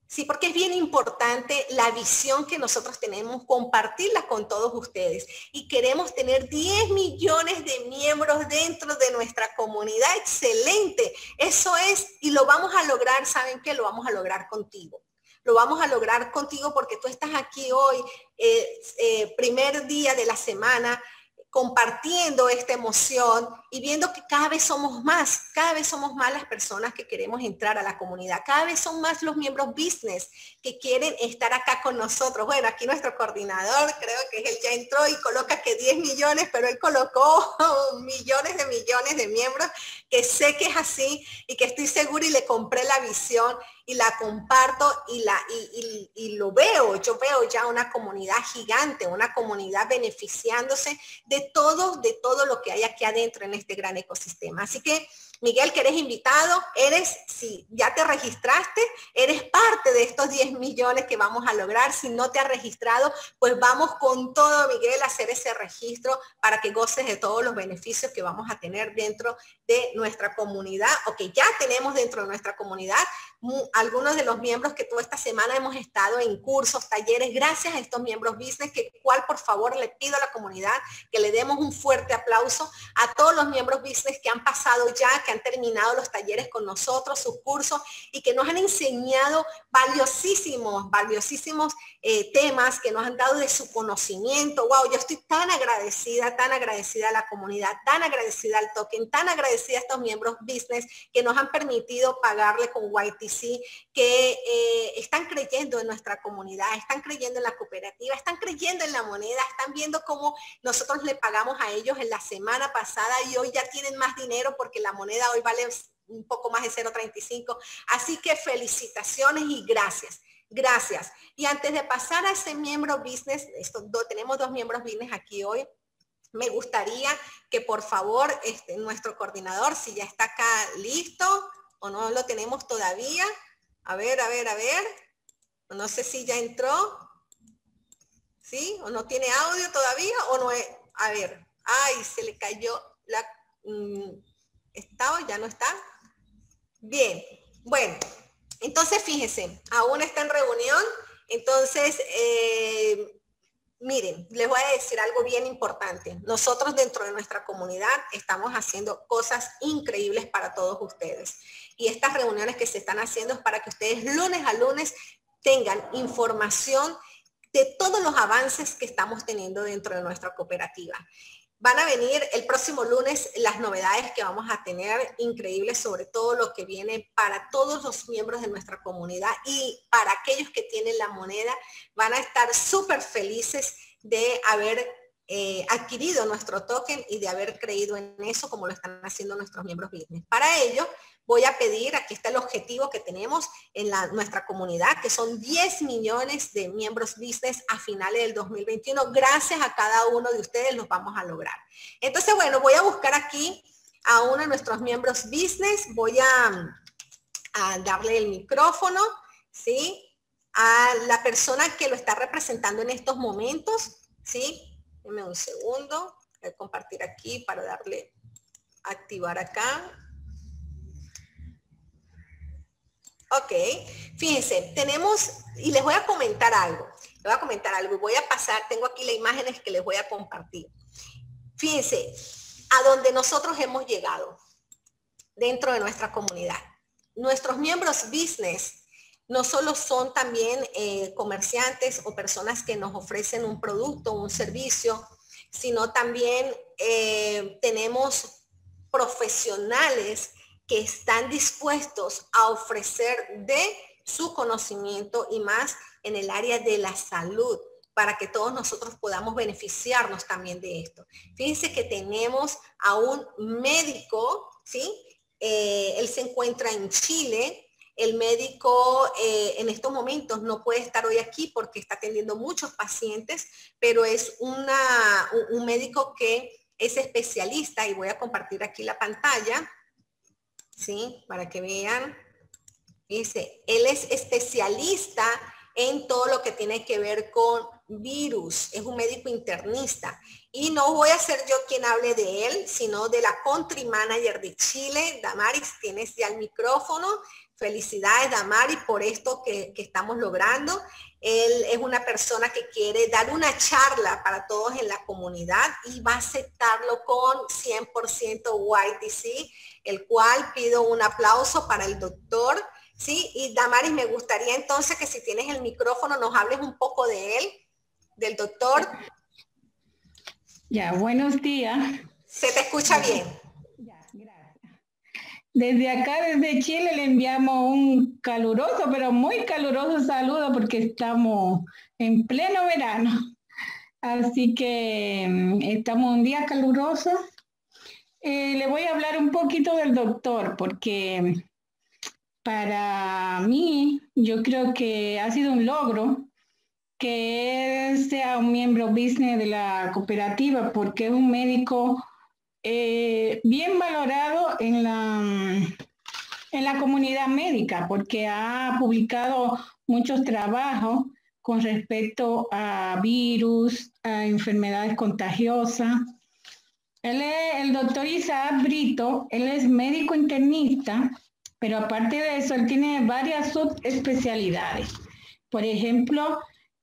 Sí, porque es bien importante la visión que nosotros tenemos, compartirla con todos ustedes. Y queremos tener diez millones de miembros dentro de nuestra comunidad. ¡Excelente! Eso es, y lo vamos a lograr. ¿Saben qué? Lo vamos a lograr contigo. Lo vamos a lograr contigo porque tú estás aquí hoy, eh, eh, primer día de la semana, compartiendo esta emoción y viendo que cada vez somos más, cada vez somos más las personas que queremos entrar a la comunidad, cada vez son más los miembros business que quieren estar acá con nosotros. Bueno, aquí nuestro coordinador, creo que él ya entró y coloca que diez millones, pero él colocó millones de millones de miembros, que sé que es así y que estoy segura, y le compré la visión y la comparto y, la, y, y, y lo veo. Yo veo ya una comunidad gigante, una comunidad beneficiándose de todo, de todo lo que hay aquí adentro en este gran ecosistema. Así que, Miguel, que eres invitado, eres, si ya te registraste, eres parte de estos diez millones que vamos a lograr. Si no te has registrado, pues vamos con todo, Miguel, a hacer ese registro para que goces de todos los beneficios que vamos a tener dentro de nuestra comunidad, o que ya tenemos dentro de nuestra comunidad. Algunos de los miembros que toda esta semana hemos estado en cursos, talleres, gracias a estos miembros business, que cual por favor le pido a la comunidad que le demos un fuerte aplauso a todos los miembros business que han pasado ya, que han terminado los talleres con nosotros, sus cursos, y que nos han enseñado valiosísimos, valiosísimos eh, temas que nos han dado de su conocimiento. Wow, yo estoy tan agradecida, tan agradecida a la comunidad, tan agradecida al token, tan agradecida a estos miembros business que nos han permitido pagarle con Y T C, que eh, están creyendo en nuestra comunidad, están creyendo en la cooperativa, están creyendo en la moneda, están viendo cómo nosotros le pagamos a ellos en la semana pasada y hoy ya tienen más dinero porque la moneda hoy vale un poco más de cero punto treinta y cinco. Así que felicitaciones y gracias. Gracias. Y antes de pasar a ese miembro business, esto, do, tenemos dos miembros business aquí hoy. Me gustaría que por favor este, nuestro coordinador, si ya está acá listo o no lo tenemos todavía. A ver, a ver, a ver. No sé si ya entró. ¿Sí? ¿O no tiene audio todavía? O no es. A ver. Ay, se le cayó la... Mmm, ¿Está o ya no está? Bien, bueno, entonces fíjense, aún está en reunión, entonces, eh, miren, les voy a decir algo bien importante. Nosotros dentro de nuestra comunidad estamos haciendo cosas increíbles para todos ustedes. Y estas reuniones que se están haciendo es para que ustedes lunes a lunes tengan información de todos los avances que estamos teniendo dentro de nuestra cooperativa. Van a venir el próximo lunes las novedades que vamos a tener, increíbles, sobre todo lo que viene para todos los miembros de nuestra comunidad, y para aquellos que tienen la moneda van a estar súper felices de haber eh, adquirido nuestro token y de haber creído en eso como lo están haciendo nuestros miembros business. Para ello voy a pedir, aquí está el objetivo que tenemos en la, nuestra comunidad, que son diez millones de miembros business a finales del dos mil veintiuno. Gracias a cada uno de ustedes los vamos a lograr. Entonces, bueno, voy a buscar aquí a uno de nuestros miembros business, voy a, a darle el micrófono, ¿sí? A la persona que lo está representando en estos momentos, ¿sí? Deme un segundo, voy a compartir aquí para darle, activar acá. Ok, fíjense, tenemos, y les voy a comentar algo, les voy a comentar algo, voy a pasar, tengo aquí las imágenes que les voy a compartir. Fíjense, a donde nosotros hemos llegado dentro de nuestra comunidad. Nuestros miembros business no solo son también eh, comerciantes o personas que nos ofrecen un producto, un servicio, sino también eh, tenemos profesionales que están dispuestos a ofrecer de su conocimiento y más en el área de la salud, para que todos nosotros podamos beneficiarnos también de esto. Fíjense que tenemos a un médico, ¿sí? Eh, él se encuentra en Chile. El médico eh, en estos momentos no puede estar hoy aquí porque está atendiendo muchos pacientes, pero es una, un médico que es especialista, y voy a compartir aquí la pantalla, ¿sí? Para que vean. Dice, él es especialista en todo lo que tiene que ver con virus, es un médico internista. Y no voy a ser yo quien hable de él, sino de la country manager de Chile. Damaris, tienes ya el micrófono. Felicidades, Damaris, por esto que, que estamos logrando. Él es una persona que quiere dar una charla para todos en la comunidad y va a aceptarlo con cien por ciento Y D C, el cual pido un aplauso para el doctor. Sí, y Damaris, me gustaría entonces que si tienes el micrófono nos hables un poco de él, del doctor. Ya, buenos días. Se te escucha bien. Ya, gracias. Desde acá, desde Chile, le enviamos un caluroso, pero muy caluroso saludo porque estamos en pleno verano. Así que estamos un día caluroso. Eh, le voy a hablar un poquito del doctor porque... Para mí, yo creo que ha sido un logro que él sea un miembro business de la cooperativa, porque es un médico eh, bien valorado en la, en la comunidad médica, porque ha publicado muchos trabajos con respecto a virus, a enfermedades contagiosas. Él es el doctor Isaac Brito, él es médico internista. Pero aparte de eso, él tiene varias subespecialidades. Por ejemplo,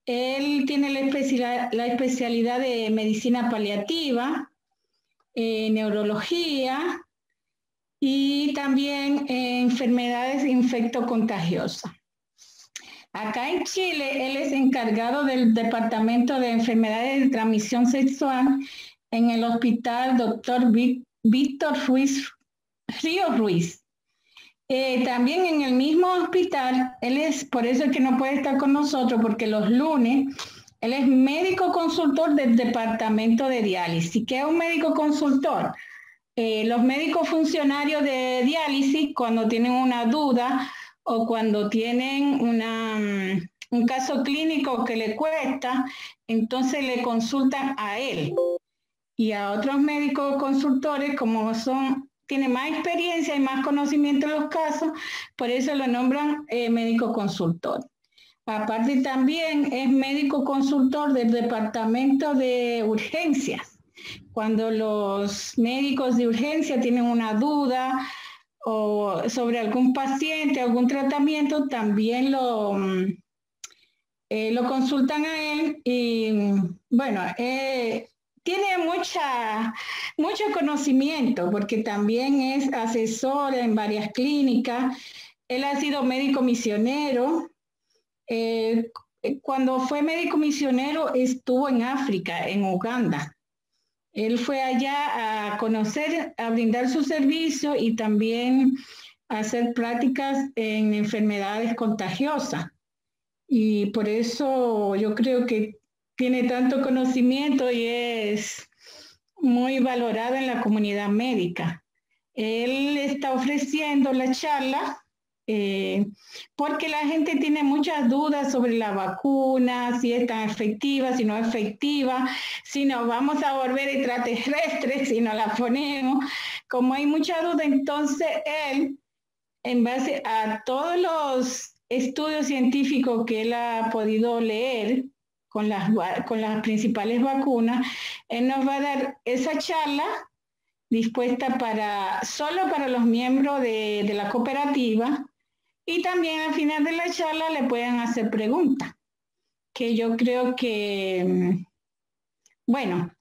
él tiene la especialidad, la especialidad de medicina paliativa, eh, neurología y también eh, enfermedades infectocontagiosas. Acá en Chile, él es encargado del Departamento de Enfermedades de Transmisión Sexual en el Hospital doctor Víctor Ruiz, Río Ruiz. Eh, también en el mismo hospital, él es, por eso es que no puede estar con nosotros, porque los lunes, él es médico consultor del departamento de diálisis. ¿Qué es un médico consultor? Eh, los médicos funcionarios de diálisis, cuando tienen una duda o cuando tienen una, un caso clínico que le cuesta, entonces le consultan a él. Y a otros médicos consultores, como son... tiene más experiencia y más conocimiento en los casos, por eso lo nombran eh, médico consultor. Aparte también es médico consultor del departamento de urgencias. Cuando los médicos de urgencia tienen una duda o sobre algún paciente, algún tratamiento, también lo, eh, lo consultan a él y bueno, eh, tiene mucha, mucho conocimiento porque también es asesor en varias clínicas. Él ha sido médico misionero. Eh, cuando fue médico misionero estuvo en África, en Uganda. Él fue allá a conocer, a brindar su servicio y también a hacer prácticas en enfermedades contagiosas. Y por eso yo creo que tiene tanto conocimiento y es muy valorado en la comunidad médica. Él está ofreciendo la charla eh, porque la gente tiene muchas dudas sobre la vacuna, si es tan efectiva, si no es efectiva, si nos vamos a volver extraterrestres, si no la ponemos. Como hay mucha duda, entonces él, en base a todos los estudios científicos que él ha podido leer, Con las, con las principales vacunas, él nos va a dar esa charla dispuesta para, solo para los miembros de, de la cooperativa, y también al final de la charla le pueden hacer preguntas, que yo creo que, bueno,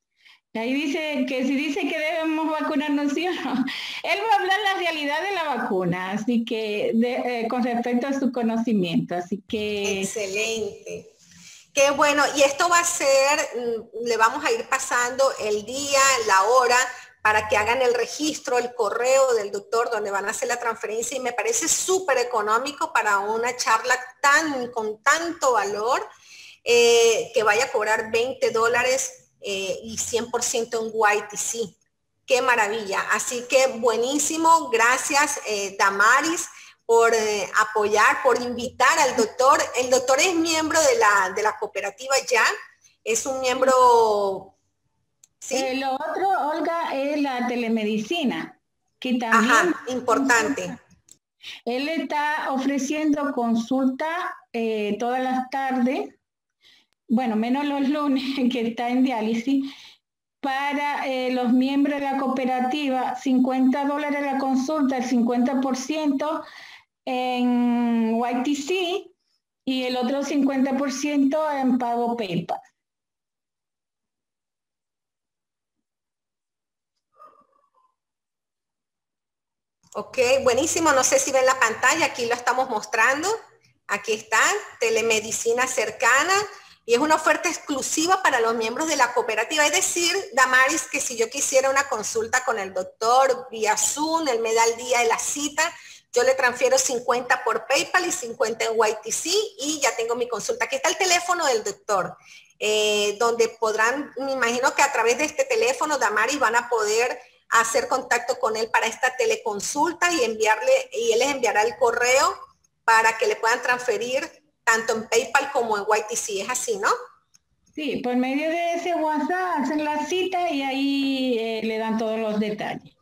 ahí dice que si dice que debemos vacunarnos, sí o no, él va a hablar la realidad de la vacuna, así que de, eh, con respecto a su conocimiento, así que... Excelente. Qué bueno, y esto va a ser, le vamos a ir pasando el día, la hora, para que hagan el registro, el correo del doctor donde van a hacer la transferencia, y me parece súper económico para una charla tan, con tanto valor, eh, que vaya a cobrar veinte dólares eh, y cien por ciento en Y T C. Qué maravilla, así que buenísimo, gracias eh, Damaris, por eh, apoyar, por invitar al doctor. El doctor es miembro de la, de la cooperativa ya, es un miembro... ¿sí? Eh, lo otro, Olga, es la telemedicina, que también... Ajá, importante. Él está ofreciendo consulta eh, todas las tardes, bueno, menos los lunes, que está en diálisis, para eh, los miembros de la cooperativa, cincuenta dólares la consulta, el cincuenta por ciento en Y T C y el otro cincuenta por ciento en pago PayPal. Ok, buenísimo. No sé si ven la pantalla, aquí lo estamos mostrando. Aquí está, telemedicina cercana, y es una oferta exclusiva para los miembros de la cooperativa. Es decir, Damaris, que si yo quisiera una consulta con el doctor vía Zoom, él me da el día de la cita, yo le transfiero cincuenta por PayPal y cincuenta en Y T C y ya tengo mi consulta. Aquí está el teléfono del doctor, eh, donde podrán, me imagino que a través de este teléfono, Damaris, van a poder hacer contacto con él para esta teleconsulta y enviarle, y él les enviará el correo para que le puedan transferir tanto en PayPal como en Y T C. Es así, ¿no? Sí, por medio de ese WhatsApp hacen la cita y ahí eh, le dan todos los detalles.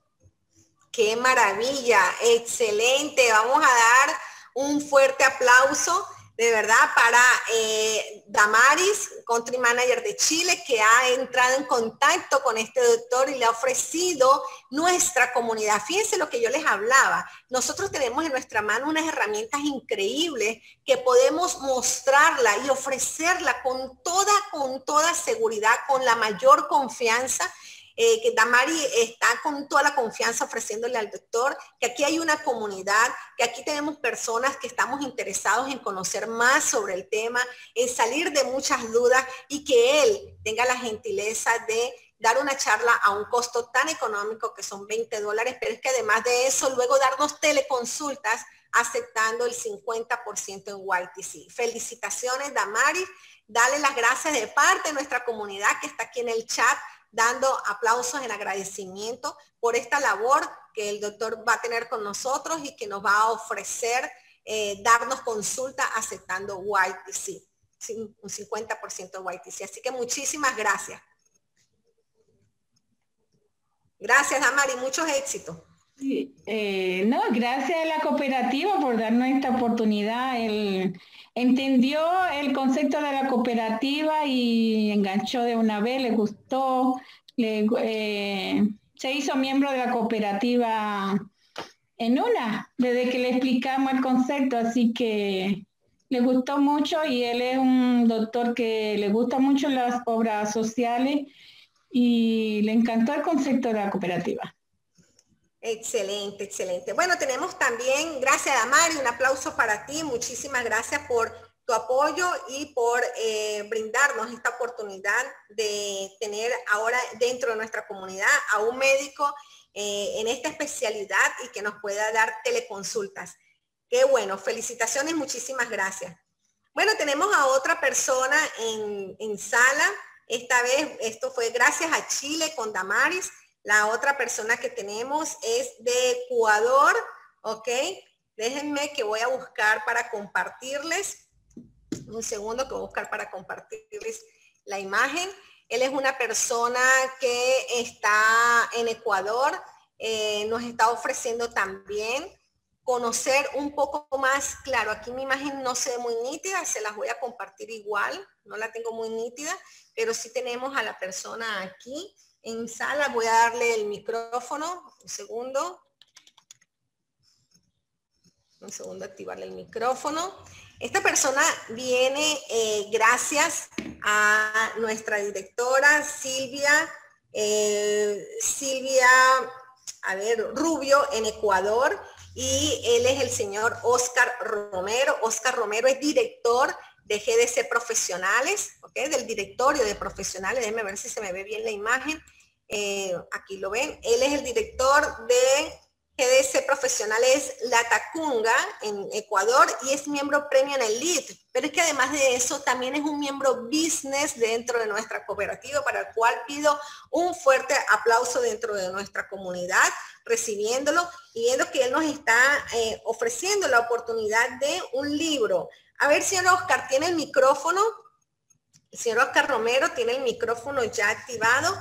¡Qué maravilla! ¡Excelente! Vamos a dar un fuerte aplauso, de verdad, para eh, Damaris, Country Manager de Chile, que ha entrado en contacto con este doctor y le ha ofrecido nuestra comunidad. Fíjense lo que yo les hablaba. Nosotros tenemos en nuestra mano unas herramientas increíbles que podemos mostrarla y ofrecerla con toda, con toda seguridad, con la mayor confianza. Eh, que Damari está con toda la confianza ofreciéndole al doctor, que aquí hay una comunidad, que aquí tenemos personas que estamos interesados en conocer más sobre el tema, en salir de muchas dudas, y que él tenga la gentileza de dar una charla a un costo tan económico que son veinte dólares, pero es que además de eso, luego darnos teleconsultas aceptando el cincuenta por ciento en Y T C. Felicitaciones, Damari. Dale las gracias de parte de nuestra comunidad que está aquí en el chat, dando aplausos en agradecimiento por esta labor que el doctor va a tener con nosotros y que nos va a ofrecer, eh, darnos consulta aceptando Y T C, un cincuenta por ciento Y T C. Así que muchísimas gracias. Gracias, Amari, muchos éxitos. Sí, eh, no, gracias a la cooperativa por darnos esta oportunidad. Él entendió el concepto de la cooperativa y enganchó de una vez, le gustó, le, eh, se hizo miembro de la cooperativa en una, desde que le explicamos el concepto, así que le gustó mucho, y él es un doctor que le gusta mucho las obras sociales y le encantó el concepto de la cooperativa. Excelente, excelente. Bueno, tenemos también, gracias Damari, un aplauso para ti, muchísimas gracias por tu apoyo y por eh, brindarnos esta oportunidad de tener ahora dentro de nuestra comunidad a un médico eh, en esta especialidad y que nos pueda dar teleconsultas. Qué bueno, felicitaciones, muchísimas gracias. Bueno, tenemos a otra persona en, en sala. Esta vez, esto fue gracias a Chile con Damaris. La otra persona que tenemos es de Ecuador, ¿ok? Déjenme que voy a buscar para compartirles. Un segundo que voy a buscar para compartirles la imagen. Él es una persona que está en Ecuador. Eh, nos está ofreciendo también conocer un poco más. Claro, aquí mi imagen no se ve muy nítida, se las voy a compartir igual. No la tengo muy nítida, pero sí tenemos a la persona aquí en sala. Voy a darle el micrófono. Un segundo. Un segundo, activarle el micrófono. Esta persona viene eh, gracias a nuestra directora Silvia, eh, Silvia, a ver, Rubio en Ecuador, y él es el señor Oscar Romero. Oscar Romero es director de G D C Profesionales, ¿okay? Del directorio de profesionales. Déjenme ver si se me ve bien la imagen. Eh, aquí lo ven. Él es el director de G D C Profesional es La Tacunga en Ecuador y es miembro premio en el L I D, pero es que además de eso también es un miembro business dentro de nuestra cooperativa, para el cual pido un fuerte aplauso dentro de nuestra comunidad, recibiéndolo y viendo que él nos está eh, ofreciendo la oportunidad de un libro. A ver, señor Oscar, ¿tiene el micrófono? El señor Oscar Romero tiene el micrófono ya activado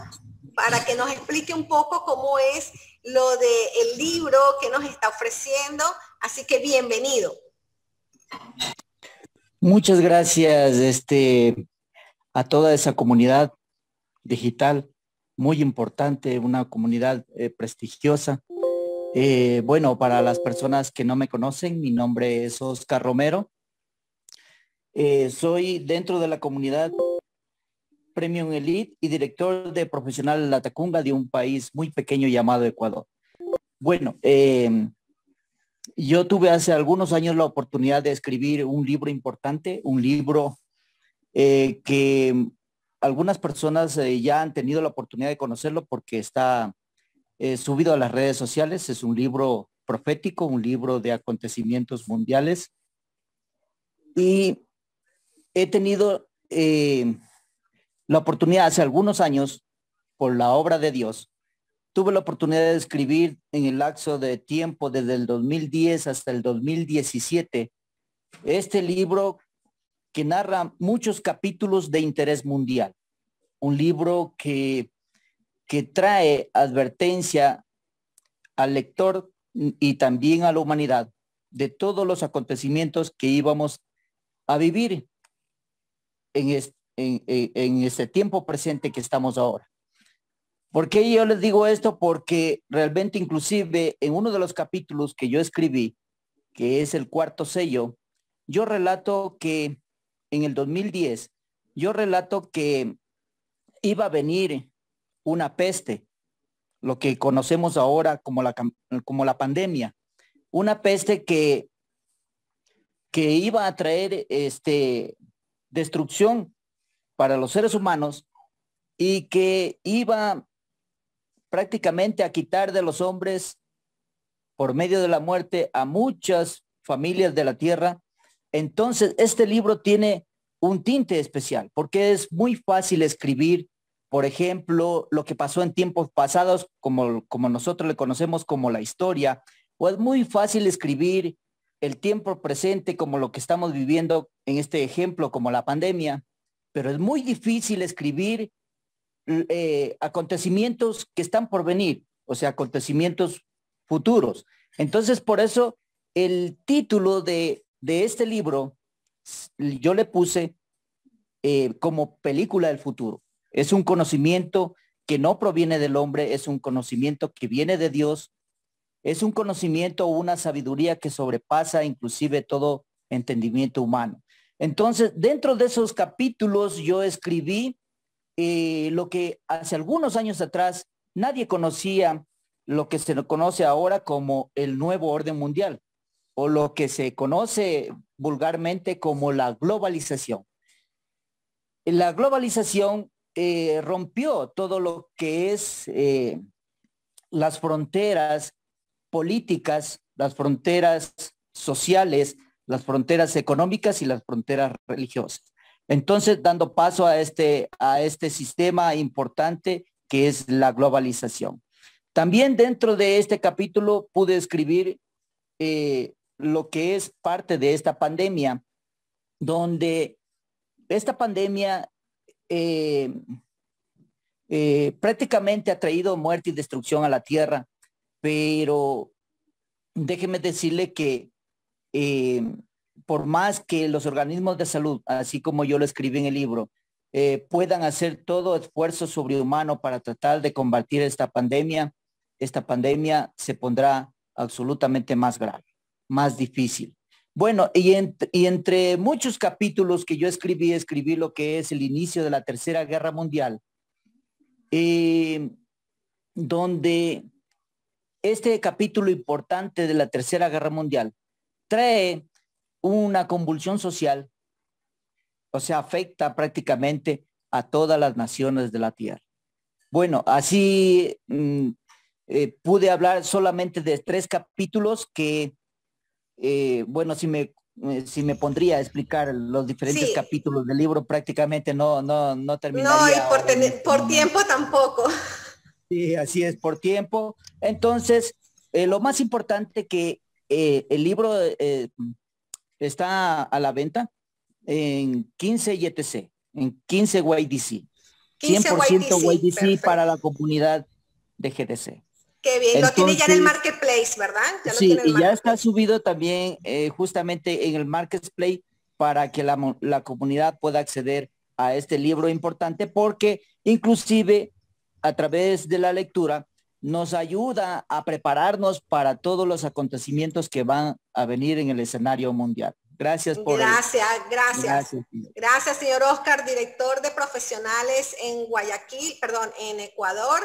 para que nos explique un poco cómo es lo del libro que nos está ofreciendo. Así que bienvenido. Muchas gracias este, a toda esa comunidad digital, muy importante, una comunidad eh, prestigiosa. Eh, bueno, para las personas que no me conocen, mi nombre es Oscar Romero. Eh, soy dentro de la comunidad Premium Elite y director de Profesional La Tacunga de un país muy pequeño llamado Ecuador. Bueno, eh, yo tuve hace algunos años la oportunidad de escribir un libro importante, un libro eh, que algunas personas eh, ya han tenido la oportunidad de conocerlo porque está eh, subido a las redes sociales. Es un libro profético, un libro de acontecimientos mundiales. Y he tenido Eh, la oportunidad hace algunos años, por la obra de Dios, tuve la oportunidad de escribir en el lapso de tiempo desde el dos mil diez hasta el dos mil diecisiete, este libro que narra muchos capítulos de interés mundial. Un libro que, que trae advertencia al lector y también a la humanidad de todos los acontecimientos que íbamos a vivir en este En, en este tiempo presente que estamos ahora. ¿Por qué yo les digo esto? Porque realmente, inclusive en uno de los capítulos que yo escribí, que es el cuarto sello, yo relato que en el dos mil diez, yo relato que iba a venir una peste, lo que conocemos ahora como la, como la pandemia, una peste que, que iba a traer este, destrucción para los seres humanos y que iba prácticamente a quitar de los hombres, por medio de la muerte, a muchas familias de la tierra. Entonces, este libro tiene un tinte especial porque es muy fácil escribir, por ejemplo, lo que pasó en tiempos pasados, como, como nosotros le conocemos como la historia, o es muy fácil escribir el tiempo presente como lo que estamos viviendo en este ejemplo, como la pandemia. Pero es muy difícil escribir eh, acontecimientos que están por venir, o sea, acontecimientos futuros. Entonces, por eso, el título de, de este libro, yo le puse eh, como película del futuro. Es un conocimiento que no proviene del hombre, es un conocimiento que viene de Dios, es un conocimiento o una sabiduría que sobrepasa inclusive todo entendimiento humano. Entonces, dentro de esos capítulos yo escribí eh, lo que hace algunos años atrás nadie conocía, lo que se conoce ahora como el nuevo orden mundial, o lo que se conoce vulgarmente como la globalización. La globalización eh, rompió todo lo que es eh, las fronteras políticas, las fronteras sociales, las fronteras económicas y las fronteras religiosas. Entonces, dando paso a este, a este sistema importante que es la globalización. También dentro de este capítulo pude escribir eh, lo que es parte de esta pandemia, donde esta pandemia eh, eh, prácticamente ha traído muerte y destrucción a la tierra, pero déjeme decirle que eh, por más que los organismos de salud, así como yo lo escribí en el libro, eh, puedan hacer todo esfuerzo sobrehumano para tratar de combatir esta pandemia, esta pandemia se pondrá absolutamente más grave, más difícil. Bueno, y, ent- y entre muchos capítulos que yo escribí, escribí lo que es el inicio de la Tercera Guerra Mundial, eh, donde este capítulo importante de la Tercera Guerra Mundial trae una convulsión social, o sea, afecta prácticamente a todas las naciones de la Tierra. Bueno, así mm, eh, pude hablar solamente de tres capítulos que, eh, bueno, si me, eh, si me pondría a explicar los diferentes sí. capítulos del libro, prácticamente no, no, no terminaría. No, y por, tener, por tiempo tampoco. Sí, así es, por tiempo. Entonces, eh, lo más importante que eh, el libro... Eh, está a la venta en quince Y T C, en quince Y D C. cien por ciento Y D C para la comunidad de G D C. Qué bien, entonces, lo tiene ya en el Marketplace, ¿verdad? Ya sí, lo tiene y ya está subido también eh, justamente en el Marketplace para que la, la comunidad pueda acceder a este libro importante, porque inclusive a través de la lectura nos ayuda a prepararnos para todos los acontecimientos que van a venir en el escenario mundial. Gracias por... Gracias, el... gracias. Gracias, señor. Gracias, señor Oscar, director de profesionales en Guayaquil, perdón, en Ecuador,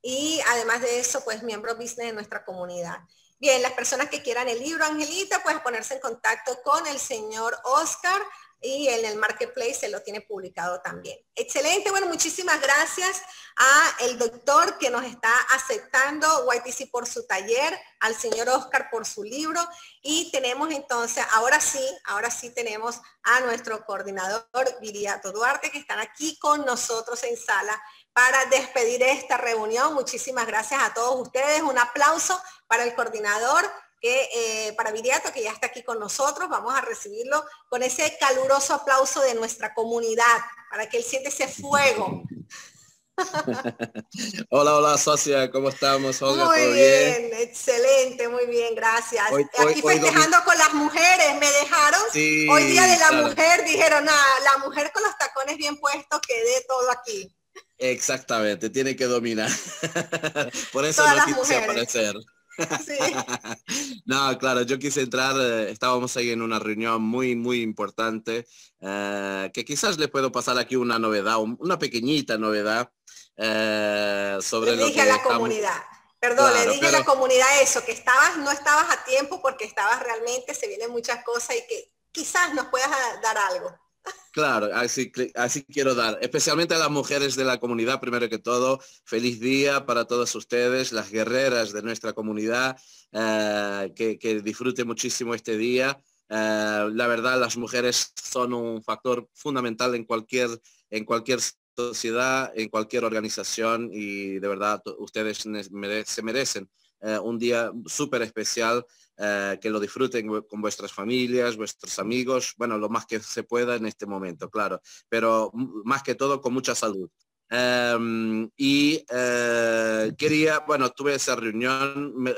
y además de eso, pues, miembro business de nuestra comunidad. Bien, las personas que quieran el libro, Angelita, pues, ponerse en contacto con el señor Oscar, y en el Marketplace se lo tiene publicado también. Excelente, bueno, muchísimas gracias a el doctor que nos está aceptando, Y T C por su taller, al señor Oscar por su libro, y tenemos entonces, ahora sí, ahora sí tenemos a nuestro coordinador Viriato Duarte, que están aquí con nosotros en sala para despedir esta reunión. Muchísimas gracias a todos ustedes, un aplauso para el coordinador, que eh, para Viriato, que ya está aquí con nosotros. Vamos a recibirlo con ese caluroso aplauso de nuestra comunidad, para que él siente ese fuego. Hola, hola, socia, ¿cómo estamos? Olga, muy ¿todo bien? bien, excelente, muy bien, gracias. Hoy, aquí hoy, festejando hoy... con las mujeres, me dejaron, sí, hoy día de la claro. mujer, dijeron, ah, la mujer con los tacones bien puestos, quedé todo aquí. Exactamente, tiene que dominar, por eso Todas no quise aparecer. Sí. No, claro, yo quise entrar, eh, estábamos ahí en una reunión muy, muy importante, eh, que quizás les puedo pasar aquí una novedad, una pequeñita novedad eh, sobre le dije lo que a la estamos... comunidad, perdón, claro, le dije pero... a la comunidad eso, que estabas, no estabas a tiempo porque estabas realmente, se vienen muchas cosas y que quizás nos puedas dar algo. Claro, así, así quiero dar, especialmente a las mujeres de la comunidad, primero que todo, feliz día para todas ustedes, las guerreras de nuestra comunidad, eh, que, que disfruten muchísimo este día. Eh, la verdad, las mujeres son un factor fundamental en cualquier, en cualquier sociedad, en cualquier organización, y de verdad ustedes se merecen eh, un día súper especial. Eh, que lo disfruten con vuestras familias, vuestros amigos, bueno, lo más que se pueda en este momento, claro, pero más que todo con mucha salud. Um, y eh, quería, bueno, tuve esa reunión, me,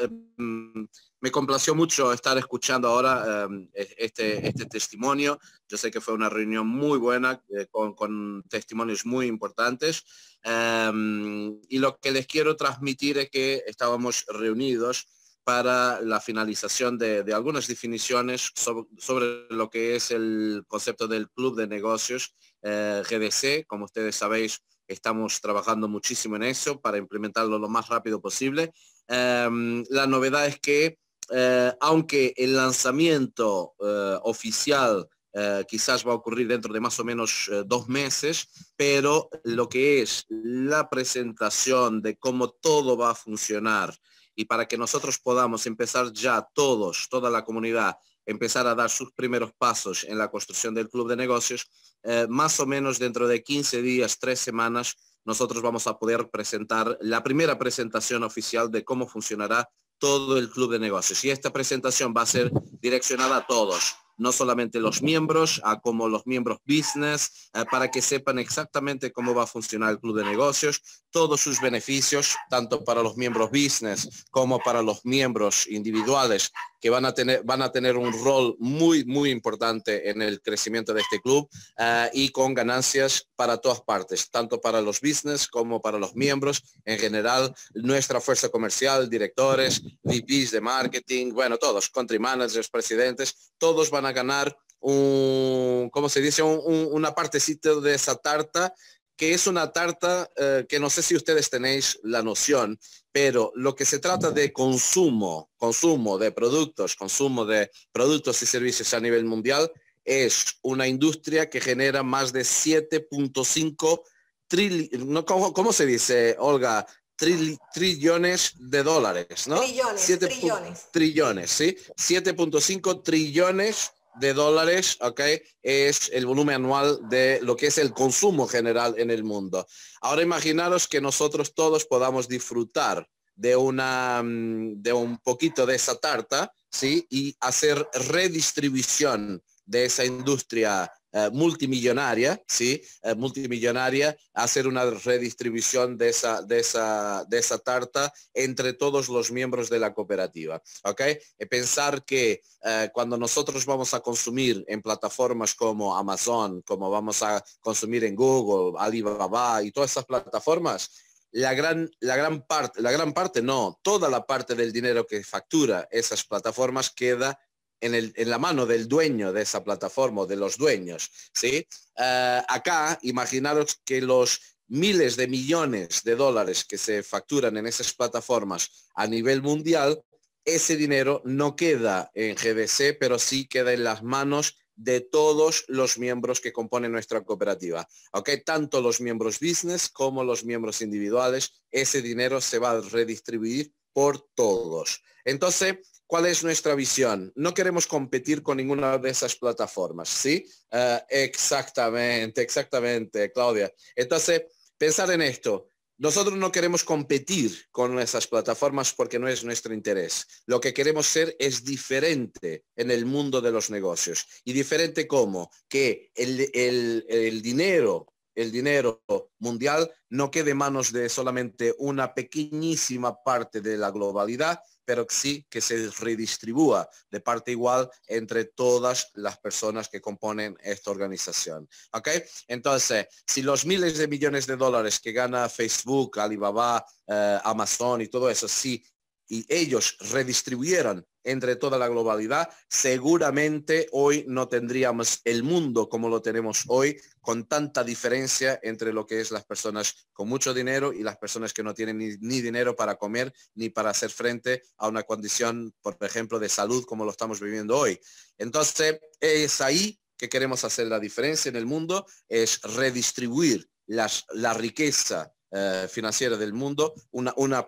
me complació mucho estar escuchando ahora um, este, este testimonio. Yo sé que fue una reunión muy buena, eh, con, con testimonios muy importantes, um, y lo que les quiero transmitir es que estábamos reunidos para la finalización de, de algunas definiciones sobre, sobre lo que es el concepto del Club de Negocios eh, G D C. Como ustedes sabéis, estamos trabajando muchísimo en eso para implementarlo lo más rápido posible. Eh, la novedad es que, eh, aunque el lanzamiento eh, oficial eh, quizás va a ocurrir dentro de más o menos eh, dos meses, pero lo que es la presentación de cómo todo va a funcionar y para que nosotros podamos empezar ya todos, toda la comunidad, empezar a dar sus primeros pasos en la construcción del Club de Negocios, eh, más o menos dentro de quince días, tres semanas, nosotros vamos a poder presentar la primera presentación oficial de cómo funcionará todo el Club de Negocios. Y esta presentación va a ser direccionada a todos, no solamente los miembros, a como los miembros business, eh, para que sepan exactamente cómo va a funcionar el Club de Negocios, todos sus beneficios, tanto para los miembros business como para los miembros individuales, que van a tener, van a tener un rol muy, muy importante en el crecimiento de este club, uh, y con ganancias para todas partes, tanto para los business como para los miembros en general, nuestra fuerza comercial, directores, V Ps de marketing, bueno, todos, country managers, presidentes, todos van a ganar un, ¿cómo se dice? Un, un, una partecita de esa tarta, que es una tarta eh, que no sé si ustedes tenéis la noción, pero lo que se trata de consumo, consumo de productos, consumo de productos y servicios a nivel mundial, es una industria que genera más de siete punto cinco trillones, no, ¿cómo, ¿cómo se dice, Olga? Tril, trillones de dólares, ¿no? Trillones, siete, trillones. Trillones, ¿sí? siete punto cinco trillones de dólares, ok, es el volumen anual de lo que es el consumo general en el mundo. Ahora imaginaros que nosotros todos podamos disfrutar de una, de un poquito de esa tarta, ¿sí? Y hacer redistribución de esa industria eh, multimillonaria, ¿sí? Eh, multimillonaria, hacer una redistribución de esa, de, esa, de esa tarta entre todos los miembros de la cooperativa, ¿ok? Pensar que eh, cuando nosotros vamos a consumir en plataformas como Amazon, como vamos a consumir en Google, Alibaba y todas esas plataformas, La gran, la gran parte, la gran parte no, toda la parte del dinero que factura esas plataformas queda en, el, en la mano del dueño de esa plataforma, de los dueños, ¿sí? Uh, acá, imaginaros que los miles de millones de dólares que se facturan en esas plataformas a nivel mundial, ese dinero no queda en G D C, pero sí queda en las manos de todos los miembros que componen nuestra cooperativa, ¿ok? Tanto los miembros business como los miembros individuales, ese dinero se va a redistribuir por todos. Entonces, ¿cuál es nuestra visión? No queremos competir con ninguna de esas plataformas, ¿sí? Uh, exactamente, exactamente, Claudia. Entonces, pensar en esto. Nosotros no queremos competir con esas plataformas porque no es nuestro interés. Lo que queremos ser es diferente en el mundo de los negocios. ¿Y diferente cómo? Que el, el, el dinero, el dinero mundial no quede en manos de solamente una pequeñísima parte de la globalidad, pero sí que se redistribúa de parte igual entre todas las personas que componen esta organización, ¿ok? Entonces, si los miles de millones de dólares que gana Facebook, Alibaba, eh, Amazon y todo eso, sí, y ellos redistribuyeran entre toda la globalidad, seguramente hoy no tendríamos el mundo como lo tenemos hoy, con tanta diferencia entre lo que es las personas con mucho dinero y las personas que no tienen ni, ni dinero para comer ni para hacer frente a una condición, por ejemplo, de salud como lo estamos viviendo hoy. Entonces, es ahí que queremos hacer la diferencia en el mundo, es redistribuir las, la riqueza Eh, financiera del mundo, una, una,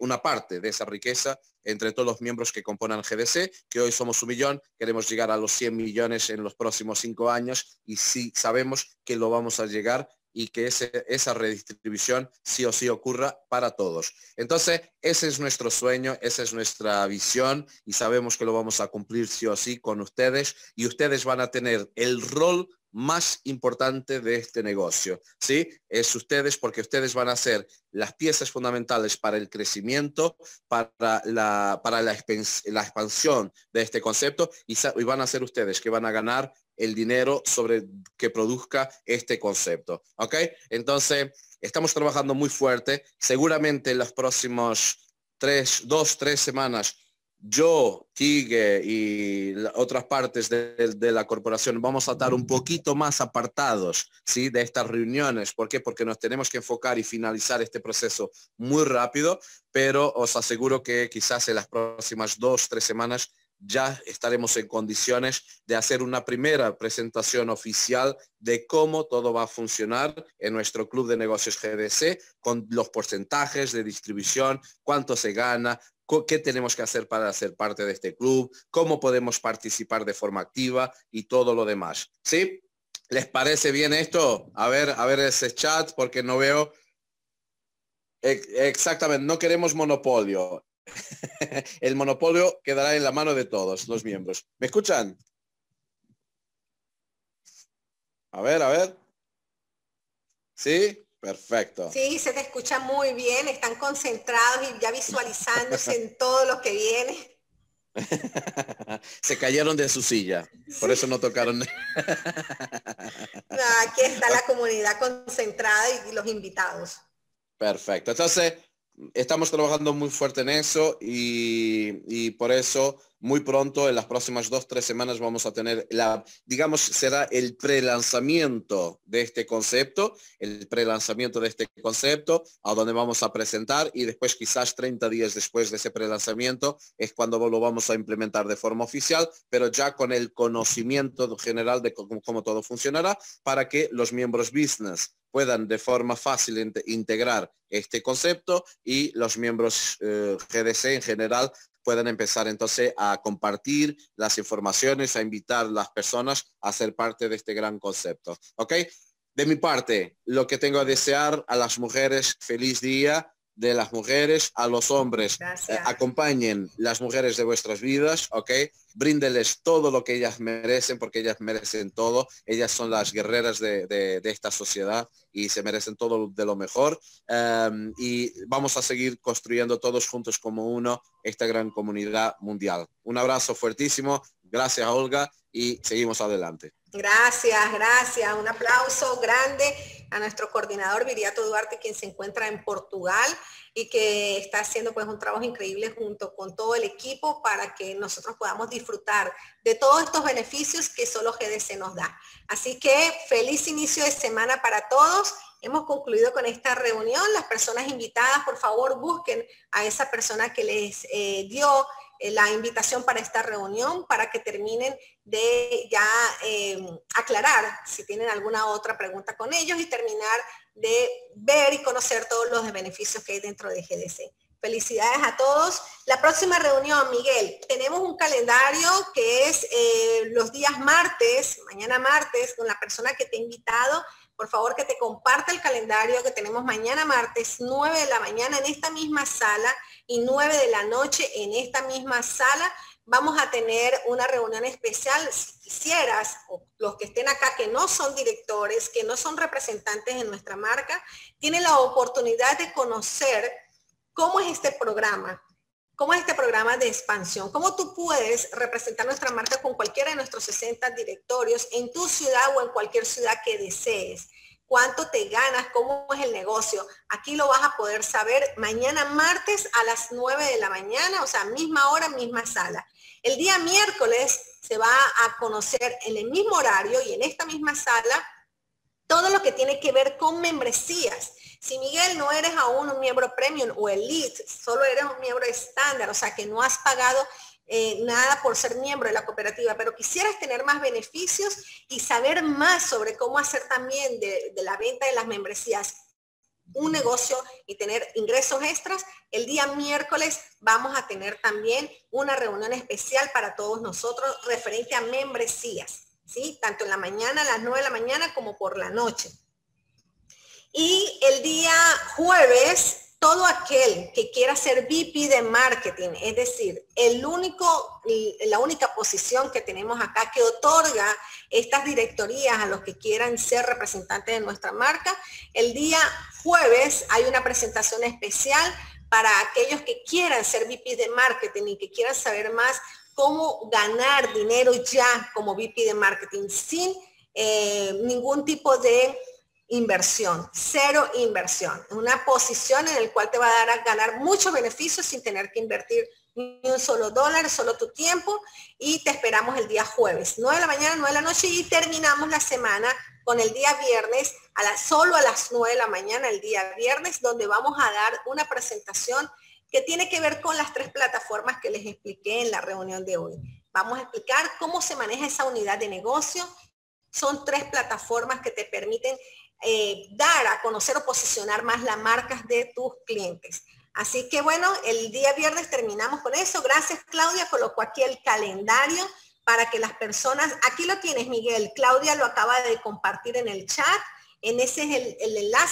una parte de esa riqueza entre todos los miembros que componen G D C, que hoy somos un millón, queremos llegar a los cien millones en los próximos cinco años y sí sabemos que lo vamos a llegar y que ese, esa redistribución sí o sí ocurra para todos. Entonces, ese es nuestro sueño, esa es nuestra visión y sabemos que lo vamos a cumplir sí o sí con ustedes y ustedes van a tener el rol más importante de este negocio, ¿sí? Es ustedes, porque ustedes van a ser las piezas fundamentales para el crecimiento, para la, para la, la expansión de este concepto y, y van a ser ustedes que van a ganar el dinero sobre que produzca este concepto, ¿ok? Entonces, estamos trabajando muy fuerte. Seguramente en las próximas tres, dos, tres semanas yo, Kigue y otras partes de, de la corporación vamos a estar un poquito más apartados, ¿sí? De estas reuniones. ¿Por qué? Porque nos tenemos que enfocar y finalizar este proceso muy rápido, pero os aseguro que quizás en las próximas dos, tres semanas ya estaremos en condiciones de hacer una primera presentación oficial de cómo todo va a funcionar en nuestro Club de Negocios G D C, con los porcentajes de distribución, cuánto se gana, qué tenemos que hacer para ser parte de este club, cómo podemos participar de forma activa y todo lo demás. ¿Sí? ¿Les parece bien esto? A ver, a ver ese chat, porque no veo. Exactamente, no queremos monopolio. El monopolio quedará en la mano de todos los miembros. ¿Me escuchan? A ver, a ver. ¿Sí? Perfecto. Sí, se te escucha muy bien. Están concentrados y ya visualizándose en todo lo que viene. Se cayeron de su silla, por eso no tocaron. No, aquí está la comunidad concentrada y los invitados. Perfecto, entonces estamos trabajando muy fuerte en eso y, y por eso muy pronto, en las próximas dos, tres semanas vamos a tener la, digamos, será el prelanzamiento de este concepto, el prelanzamiento de este concepto, a donde vamos a presentar y después quizás treinta días después de ese prelanzamiento es cuando lo vamos a implementar de forma oficial, pero ya con el conocimiento general de cómo, cómo todo funcionará, para que los miembros business puedan de forma fácil integrar este concepto y los miembros eh, G D C en general puedan empezar entonces a compartir las informaciones, a invitar a las personas a ser parte de este gran concepto. ¿Ok? De mi parte, lo que tengo a desear a las mujeres, feliz día de las mujeres, a los hombres, eh, acompañen las mujeres de vuestras vidas, ¿ok? Bríndeles todo lo que ellas merecen, porque ellas merecen todo, ellas son las guerreras de, de, de esta sociedad y se merecen todo de lo mejor, um, y vamos a seguir construyendo todos juntos como uno esta gran comunidad mundial. Un abrazo fuertísimo, gracias Olga, y seguimos adelante. Gracias, gracias, un aplauso grande a nuestro coordinador Viriato Duarte, quien se encuentra en Portugal y que está haciendo pues un trabajo increíble junto con todo el equipo para que nosotros podamos disfrutar de todos estos beneficios que solo G D C nos da. Así que feliz inicio de semana para todos. Hemos concluido con esta reunión. Las personas invitadas, por favor, busquen a esa persona que les eh, dio la invitación para esta reunión, para que terminen de ya eh, aclarar si tienen alguna otra pregunta con ellos y terminar de ver y conocer todos los beneficios que hay dentro de G D C. Felicidades a todos. La próxima reunión, Miguel, tenemos un calendario que es eh, los días martes, mañana martes, con la persona que te he invitado. Por favor, que te comparta el calendario que tenemos mañana martes, nueve de la mañana en esta misma sala, y nueve de la noche en esta misma sala. Vamos a tener una reunión especial. Si quisieras, o los que estén acá que no son directores, que no son representantes de nuestra marca, tienen la oportunidad de conocer cómo es este programa, cómo es este programa de expansión, cómo tú puedes representar nuestra marca con cualquiera de nuestros sesenta directorios en tu ciudad o en cualquier ciudad que desees. ¿Cuánto te ganas? ¿Cómo es el negocio? Aquí lo vas a poder saber mañana martes a las nueve de la mañana, o sea, misma hora, misma sala. El día miércoles se va a conocer en el mismo horario y en esta misma sala todo lo que tiene que ver con membresías. Si Miguel no eres aún un miembro premium o elite, solo eres un miembro estándar, o sea, que no has pagado Eh, nada por ser miembro de la cooperativa, pero quisieras tener más beneficios y saber más sobre cómo hacer también de, de la venta de las membresías un negocio y tener ingresos extras, el día miércoles vamos a tener también una reunión especial para todos nosotros referente a membresías, ¿sí? Tanto en la mañana, a las nueve de la mañana, como por la noche. Y el día jueves, todo aquel que quiera ser V P de marketing, es decir, el único, la única posición que tenemos acá que otorga estas directorías a los que quieran ser representantes de nuestra marca, el día jueves hay una presentación especial para aquellos que quieran ser V P de marketing y que quieran saber más cómo ganar dinero ya como V P de marketing sin eh, ningún tipo de inversión, cero inversión, una posición en el cual te va a dar a ganar muchos beneficios sin tener que invertir ni un solo dólar, solo tu tiempo, y te esperamos el día jueves, nueve de la mañana, nueve de la noche, y terminamos la semana con el día viernes, a la, solo a las nueve de la mañana el día viernes, donde vamos a dar una presentación que tiene que ver con las tres plataformas que les expliqué en la reunión de hoy. Vamos a explicar cómo se maneja esa unidad de negocio. Son tres plataformas que te permiten Eh, dar a conocer o posicionar más las marcas de tus clientes. Así que bueno, el día viernes terminamos con eso. Gracias, Claudia. Colocó aquí el calendario para que las personas, aquí lo tienes, Miguel. Claudia lo acaba de compartir en el chat. En ese es el, el enlace